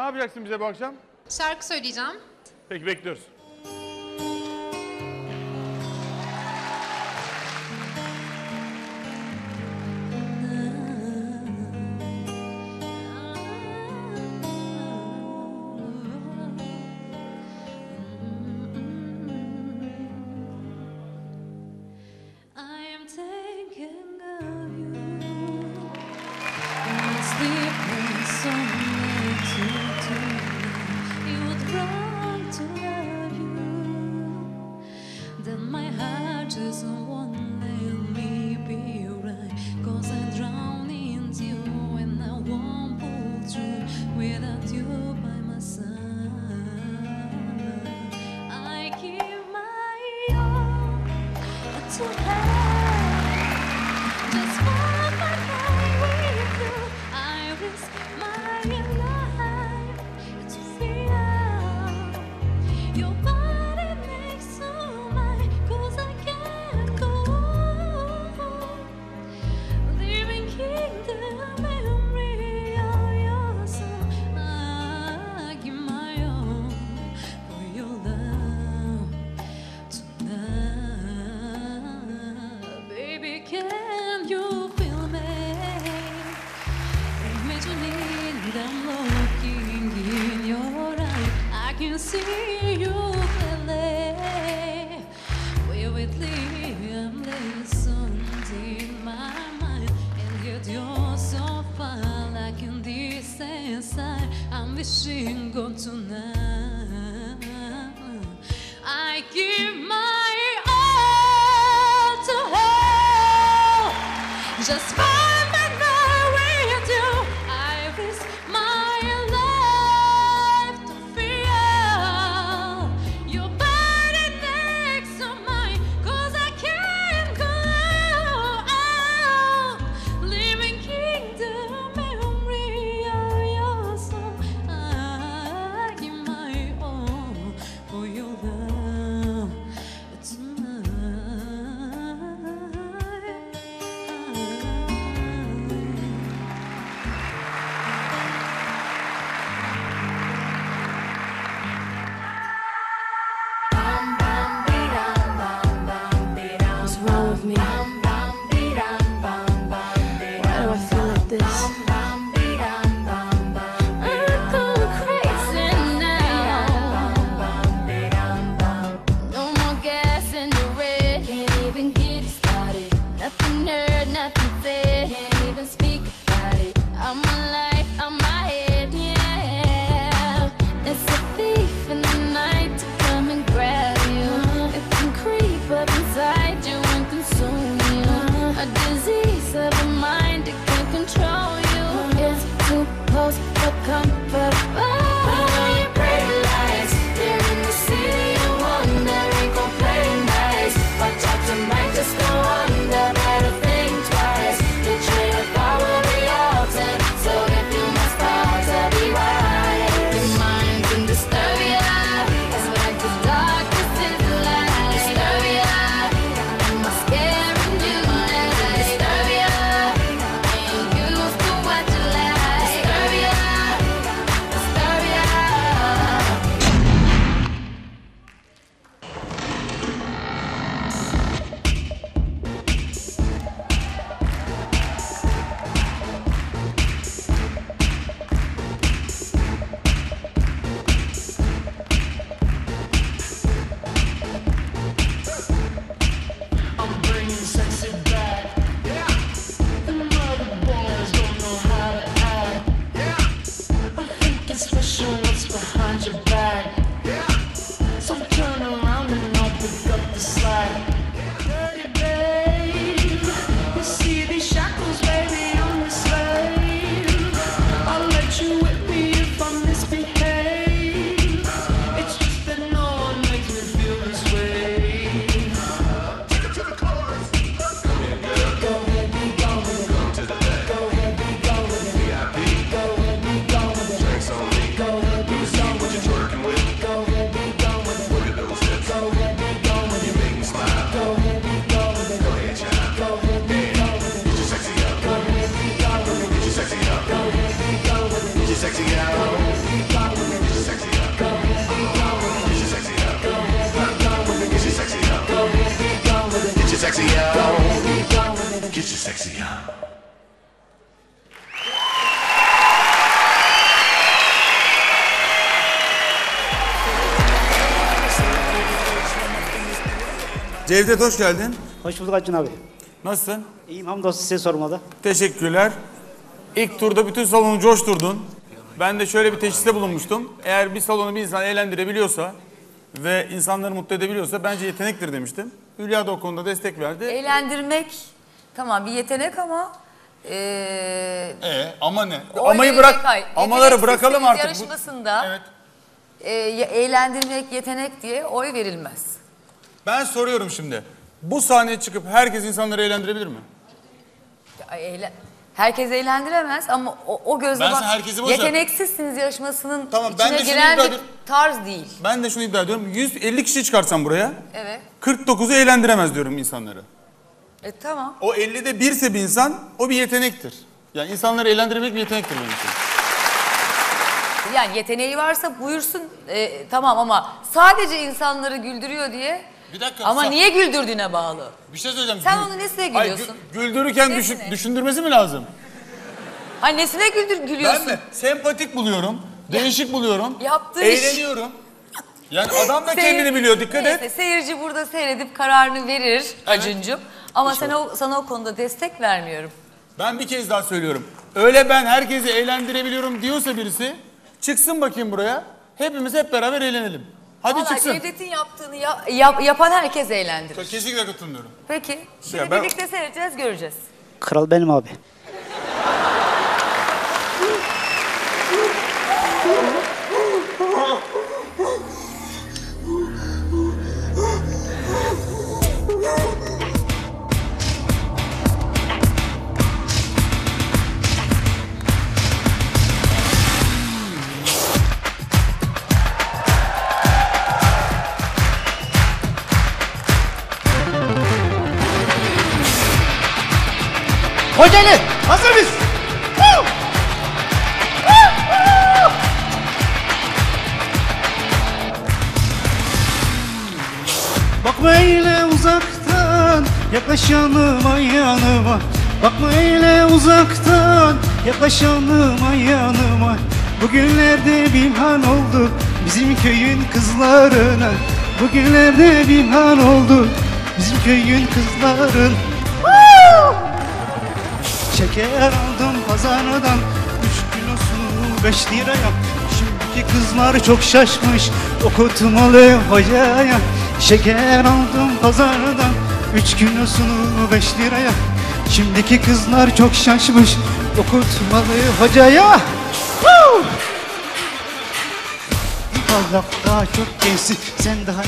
Ne yapacaksın bize bu akşam? Şarkı söyleyeceğim. Peki, bekliyoruz. See you. missing gone tonight. I give my all to her. Just find my night with you. I risk my life to feel your body next to mine. 'Cause I can't go out. Living kingdom memory of your soul. I give my all for your love tonight. What's wrong with me? Why do I feel like this? I'm going crazy now. No more gas in the red. Can't even get it started. Nothing heard, nothing said. Can't even speak about it. I'm alive, I'm my head, yeah. It's a thief in the night to come and grab you. It can creep up inside you and consume you. A disease of the mind, it can control you. It's too close for comfort. Oh, you break lights. Here in the city, you wonder, ain't gon' play nice. Watch out tonight, just no wonder. Better think twice. You trade a thought will be altered. So if you must falter, be wise. Your mind can disturb ya. It's like the darkness is the light. Disturb ya. Am I scaring you now? Disturb ya. Ain't used to what you like. Disturb ya. Disturb ya. I'm bringing sexy back. Yeah. Them other boys don't know how to act. Yeah. I'm thinking special what's behind your back. Yeah. So turn around and I'll pick up the slack. Dirty babe, you see these shackles, baby, I'm a slave. I'll let you whip me if I misbehave. It's just that no one makes me feel this way. Go ahead, be gone with it. Go ahead, be gone with it. Go ahead, be gone with it. Go ahead, be gone with it. Go ahead, be gone with it. Go ahead, be gone with it. Go ahead, be gone with it. Go ahead, be gone with it. Go ahead, be gone with it. Go ahead, be gone with it. Go ahead, be gone with it. Go ahead, be gone with it. Go ahead, be gone with it. Go ahead, be gone with it. Go ahead, be gone with it. Get your sexy on. Cevdet hoş geldin. Hoş bulduk Acun abi. Nasılsın? İyiyim hamdolsun size sormalı. Teşekkürler. İlk turda bütün salonu coşturdun. Ben de şöyle bir teşhiste bulunmuştum. Eğer bir salonu bir insan eğlendirebiliyorsa ve insanları mutlu edebiliyorsa bence yetenektir demiştim. Hülya da o konuda destek verdi. Eğlendirmek tamam bir yetenek ama Ama ne? oy Amayı vererek bırak. hayır, Amaları yeteneksizsiniz bırakalım artık. Yarışmasında Evet. Eğlendirmek yetenek diye oy verilmez. Ben soruyorum şimdi. Bu sahneye çıkıp herkes insanları eğlendirebilir mi? Herkes eğlendiremez ama o gözle Ben bak sana herkesi boş ver. yeteneksizsiniz yarışmasının Tamam, ben içine de şunu giren iddia bir ediyorum. tarz değil. Ben de şunu iddia ediyorum. 150 kişi çıkarsam buraya Evet. 49'u eğlendiremez diyorum insanları. Tamam. O 50'de birse bir insan o bir yetenektir. Yani insanları eğlendirmek bir yetenektir benim için. Yani yeteneği varsa buyursun tamam ama sadece insanları güldürüyor diye. Bir dakika, ama sen- niye güldürdüğüne bağlı. Bir şey söyleyeceğim. Sen onu nesine Hayır, gülüyorsun? güldürürken Nesine? Düşündürmesi mi lazım? Ha nesine gülüyorsun? Ben mi? Sempatik buluyorum, değişik buluyorum, Yaptığı iş. eğleniyorum. Yani adam da kendini biliyor, dikkat Neyse, et. Seyirci burada seyredip kararını verir Acıncım. Ama sana o konuda destek vermiyorum. Ben bir kez daha söylüyorum. Öyle ben herkesi eğlendirebiliyorum diyorsa birisi, Çıksın bakayım buraya. Hepimiz hep beraber eğlenelim. Hadi vallahi çıksın. Cevdet'in yaptığını yapan herkes eğlendirir. Kesinlikle katılmıyorum. Peki. Şimdi ya birlikte seyredeceğiz, göreceğiz. Kral benim abi. Kocaeli, hazır mıyız? Bakma eyle uzaktan, yaklaş yanıma yanıma. Bakma eyle uzaktan, yaklaş yanıma yanıma. Bugünlerde binhan oldu bizim köyün kızlarına. Bugünlerde binhan oldu bizim köyün kızların. Şeker aldım pazardan, 3 kilosu 5 liraya. Şimdiki kızlar çok şaşmış, okutmalı hocaya. Şeker aldım pazardan, 3 kilosunu 5 liraya. Şimdiki kızlar çok şaşmış, okutmalı hocaya. Allah daha çok gençsin, sen daha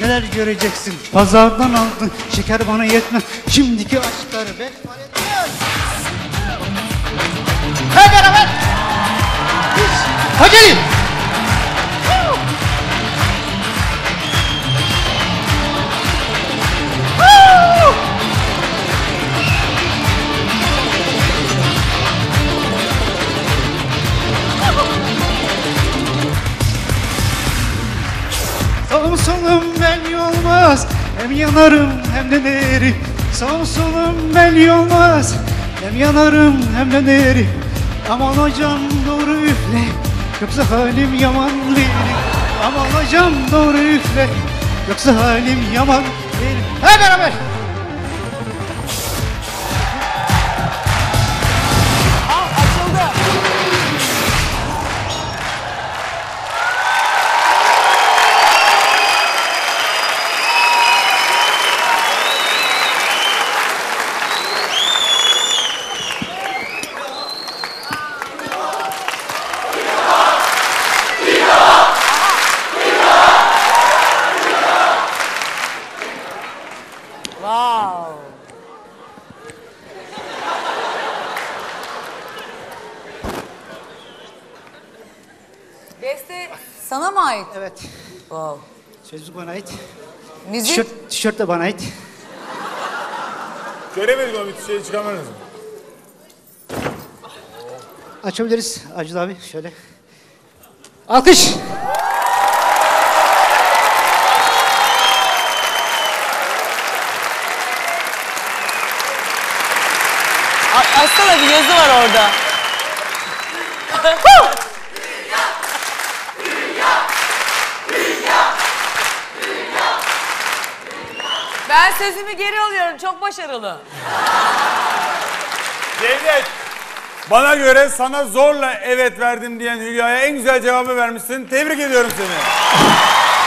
neler göreceksin. Pazardan aldın, şeker bana yetmez. Şimdiki aşkları ben var etmez. Hadi beraber! Kocaeli! Sağım solum belli olmaz, hem yanarım hem dönerim. Sağım solum belli olmaz, hem yanarım hem dönerim. Aman hocam doğru üfle, yoksa halim yaman değil. Aman hocam doğru üfle, yoksa halim yaman değil. Hep beraber! Al, açıldı! Evet. Wow. Sözlük bana ait. Müzik? Tişört de bana ait. Göremedik abi, tişörtü çıkamadınız mı? Açabiliriz Acil abi, şöyle. Alkış! Aslında bir yazı var orada. Ben sözümü geri alıyorum, çok başarılı. Cevdet, bana göre sana zorla evet verdim diyen Hülya'ya en güzel cevabı vermişsin. Tebrik ediyorum seni.